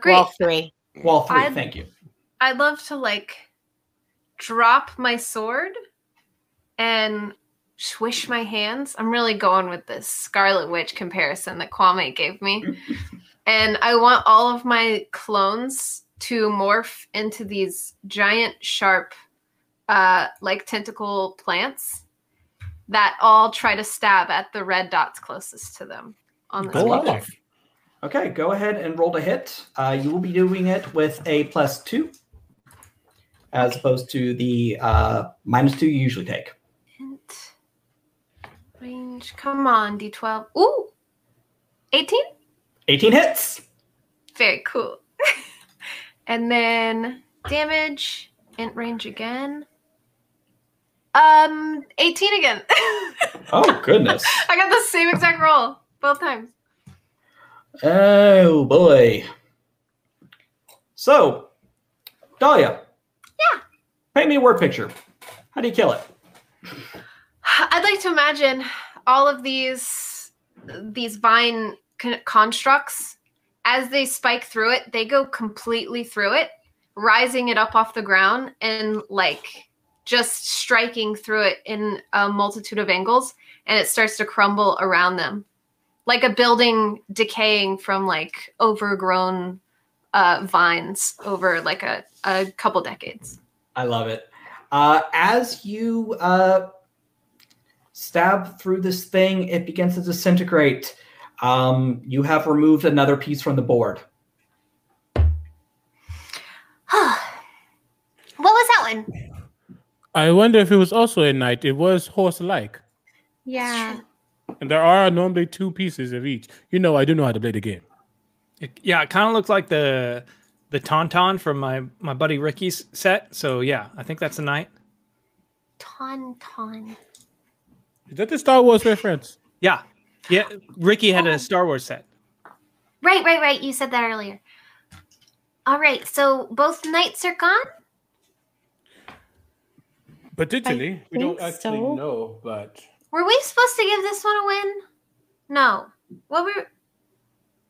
Great. Wall 3. Wall 3. Thank you. I'd love to drop my sword and swish my hands. I'm really going with this Scarlet Witch comparison that Kwame gave me, and I want all of my clones to morph into these giant, sharp, tentacle plants that all try to stab at the red dots closest to them on the spot. Okay, go ahead and roll to hit. You will be doing it with a +2 as opposed to the -2 you usually take. Hint. Range. Come on, D12. Ooh! 18? 18 hits. Very cool. And then damage, int range again. 18 again. Oh, goodness. I got the same exact roll both times. Oh, boy. So, Dahlia. Yeah. Paint me a word picture. How do you kill it? I'd like to imagine all of these vine constructs, as they spike through it, they go completely through it, rising it up off the ground and like just striking through it in a multitude of angles, and it starts to crumble around them. Like a building decaying from like overgrown vines over like a couple decades. I love it. As you stab through this thing, it begins to disintegrate. You have removed another piece from the board. What was that one? I wonder if it was also a knight. It was horse-like. Yeah. And there are normally 2 pieces of each. You know, I do know how to play the game. Yeah, it kind of looks like the Tauntaun from my buddy Ricky's set. So yeah, I think that's a knight. Tauntaun. Is that the Star Wars reference? Yeah. Yeah, Ricky had a Star Wars set. Right. You said that earlier. All right, so both knights are gone? Potentially. We don't actually know, but... Were we supposed to give this one a win? No. What were...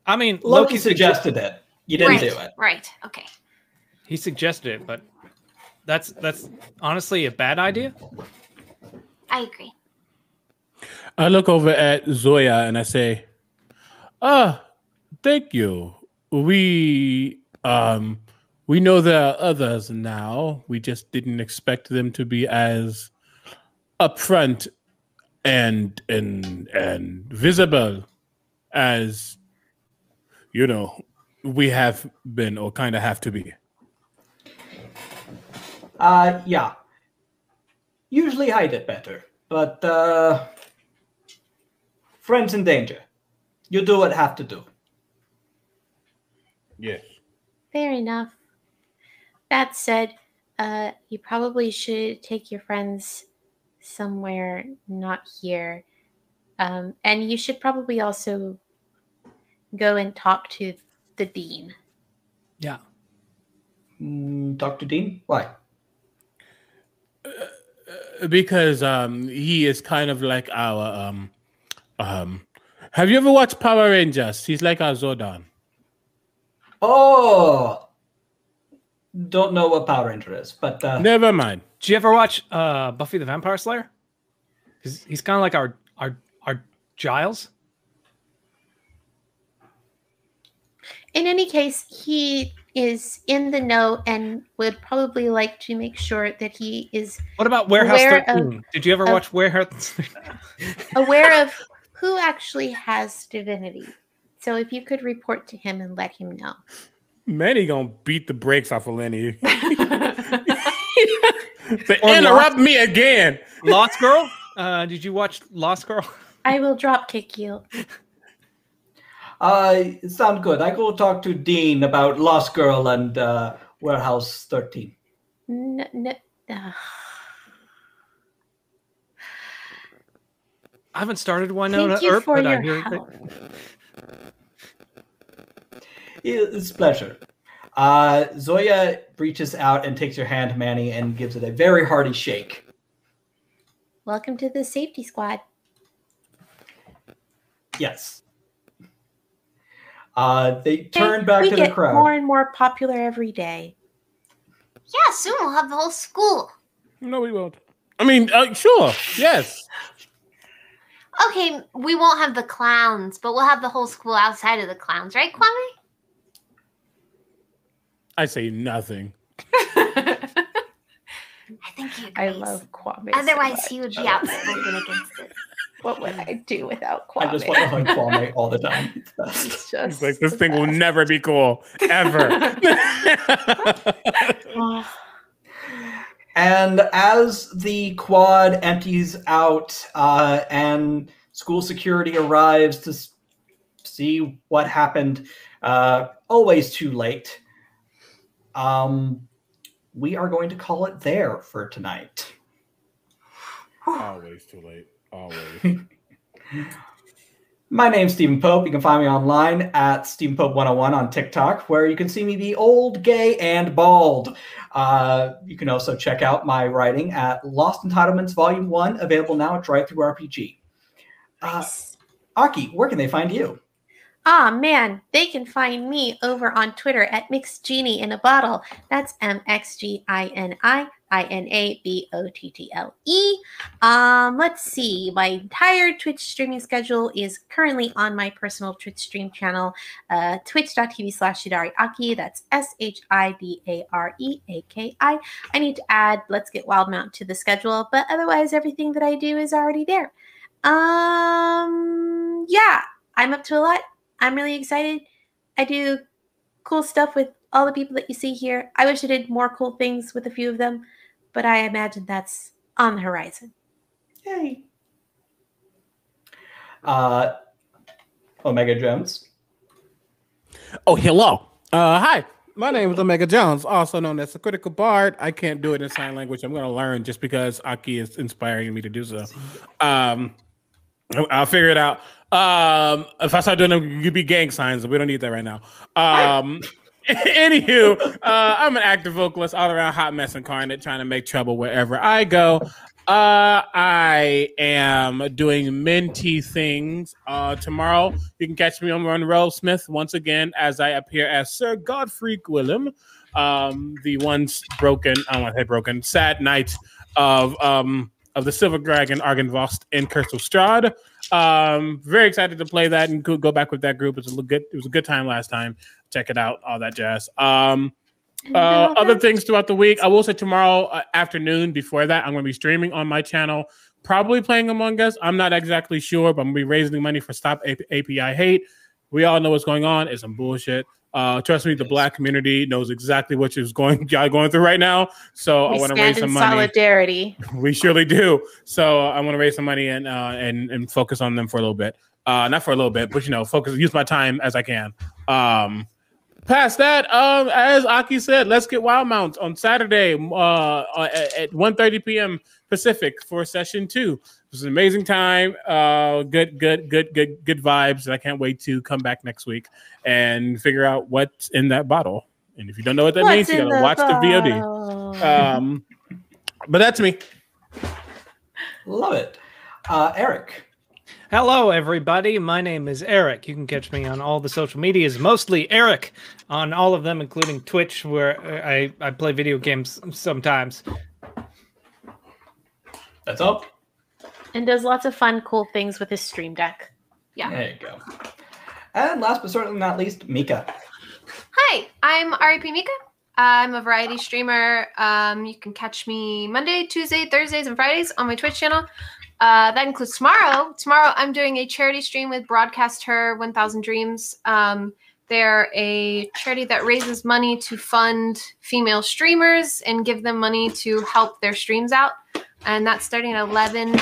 I mean, Loki suggested it. You didn't do it. Right, okay. He suggested it, but that's honestly a bad idea. I agree. I look over at Zoya and I say, thank you. We know there are others now. We just didn't expect them to be as upfront and visible as, you know, we have been or kind of have to be. Yeah. Usually hide it better, but... Friends in danger. You do what have to do. Yes. Fair enough. That said, you probably should take your friends somewhere not here. And you should probably also go and talk to the Dean. Yeah. Talk to Dean? Why? Because he is kind of like our... have you ever watched Power Rangers? He's like our Zordon. Oh, don't know what Power Ranger is, but never mind. Did you ever watch Buffy the Vampire Slayer? He's kind of like our Giles. In any case, he is in the know and would probably like to make sure that he is. What about Warehouse 13? Did you ever watch Warehouse? Aware of who actually has divinity. So if you could report to him and let him know. Manny gonna beat the brakes off of Lenny. Interrupt me again. Lost Girl? Did you watch Lost Girl? I will drop kick you. Sound good. I go talk to Dean about Lost Girl and Warehouse 13. No. I haven't started one. Thank you for your help. It's a pleasure. Zoya reaches out and takes your hand, Manny, and gives it a very hearty shake. Welcome to the safety squad. Yes. They turn back to the crowd. More and more popular every day. Yeah, soon we'll have the whole school. No, we won't. I mean, sure, yes. Okay, we won't have the clowns, but we'll have the whole school outside of the clowns, right, Kwame? I say nothing. I think he agrees. I love Kwame. Otherwise, he would be outspoken against it. What would I do without Kwame? I just want to hug Kwame all the time. It's best. It's just like, this thing best. Will never be cool, ever. And as the quad empties out and school security arrives to see what happened, always too late, we are going to call it there for tonight. Always too late. Always. My name's Stephen Pope. You can find me online at StephenPope101 on TikTok, where you can see me be old, gay, and bald. You can also check out my writing at Lost Entitlements Volume 1, available now at DriveThroughRPG. Nice. Aki, where can they find you? Ah, man, they can find me over on Twitter at MixGenieInABottle. That's MXGiniINABOTTLE. Let's see. My entire Twitch streaming schedule is currently on my personal Twitch stream channel, twitch.tv/ShidariAki. That's SHIDAREAKI. I need to add Let's Get Wild Mount to the schedule, but otherwise everything that I do is already there. Yeah, I'm up to a lot. I'm really excited. I do cool stuff with all the people that you see here. I wish I did more cool things with a few of them, but I imagine that's on the horizon. Yay. Omega Jones. Oh, hello. Hi. My name is Omega Jones, also known as the Critical Bard. I can't do it in sign language. I'm going to learn just because Aki is inspiring me to do so. I'll figure it out. If I start doing them, you'd be gang signs, but we don't need that right now. Anywho, I'm an active vocalist, all around hot mess incarnate, trying to make trouble wherever I go. I am doing mentee things. Tomorrow, you can catch me on Run Roll Smith once again as I appear as Sir Godfrey Gwillem, the once broken, I don't want to say broken, sad knight of the Silver Dragon, Argenvost, and Kerselstrad. Very excited to play that and go back with that group. It was a good time last time. Check it out, all that jazz. Other things throughout the week. I will say tomorrow afternoon before that, I'm going to be streaming on my channel, probably playing Among Us. I'm not exactly sure, but I'm going to be raising money for Stop API Hate. We all know what's going on. It's some bullshit. Trust me, the Black community knows exactly what y'all going through right now. So I want to raise some money. Solidarity. We surely do. So I want to raise some money and focus on them for a little bit. Not for a little bit, but you know, focus. Use my time as I can. Past that, as Aki said, Let's Get Wild Mount on Saturday at 1:30 p.m. Pacific for session 2. It was an amazing time. Good vibes. And I can't wait to come back next week and figure out what's in that bottle. And if you don't know what that means, you gotta watch the VOD. But that's me. Love it. Eric. Hello, everybody. My name is Eric. You can catch me on all the social medias, mostly Eric, on all of them, including Twitch, where I play video games sometimes. That's all. And does lots of fun, cool things with his stream deck. Yeah. There you go. And last but certainly not least, Mika. Hi, I'm RIP Mika. I'm a variety streamer. You can catch me Monday, Tuesday, Thursdays, and Fridays on my Twitch channel. That includes tomorrow. Tomorrow, I'm doing a charity stream with Broadcast Her 1000 Dreams. They're a charity that raises money to fund female streamers and give them money to help their streams out. And that's starting at 11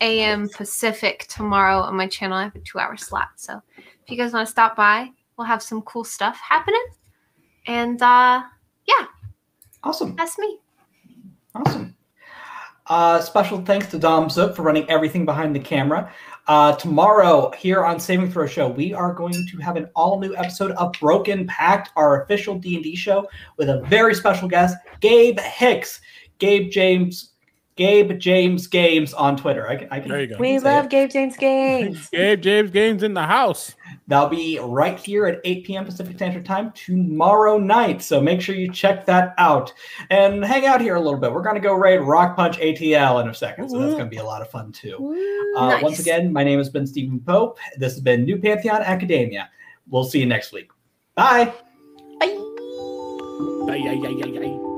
a.m. Pacific tomorrow on my channel. I have a 2-hour slot. So if you guys want to stop by, we'll have some cool stuff happening. And yeah. Awesome. That's me. Awesome. Special thanks to Dom Zook for running everything behind the camera. Tomorrow here on Saving Throw Show, we are going to have an all-new episode of Broken Pact, our official D&D show, with a very special guest, Gabe Hicks. Gabe James Games on Twitter. I can there you go. We love it. Gabe James Games. Gabe James Games in the house. They'll be right here at 8 p.m. Pacific Standard Time tomorrow night. So make sure you check that out and hang out here a little bit. We're going to go raid Rock Punch ATL in a second. So that's going to be a lot of fun too. Ooh, nice. Once again, my name has been Stephen Pope. This has been New Pantheon Academia. We'll see you next week. Bye. Bye. Bye.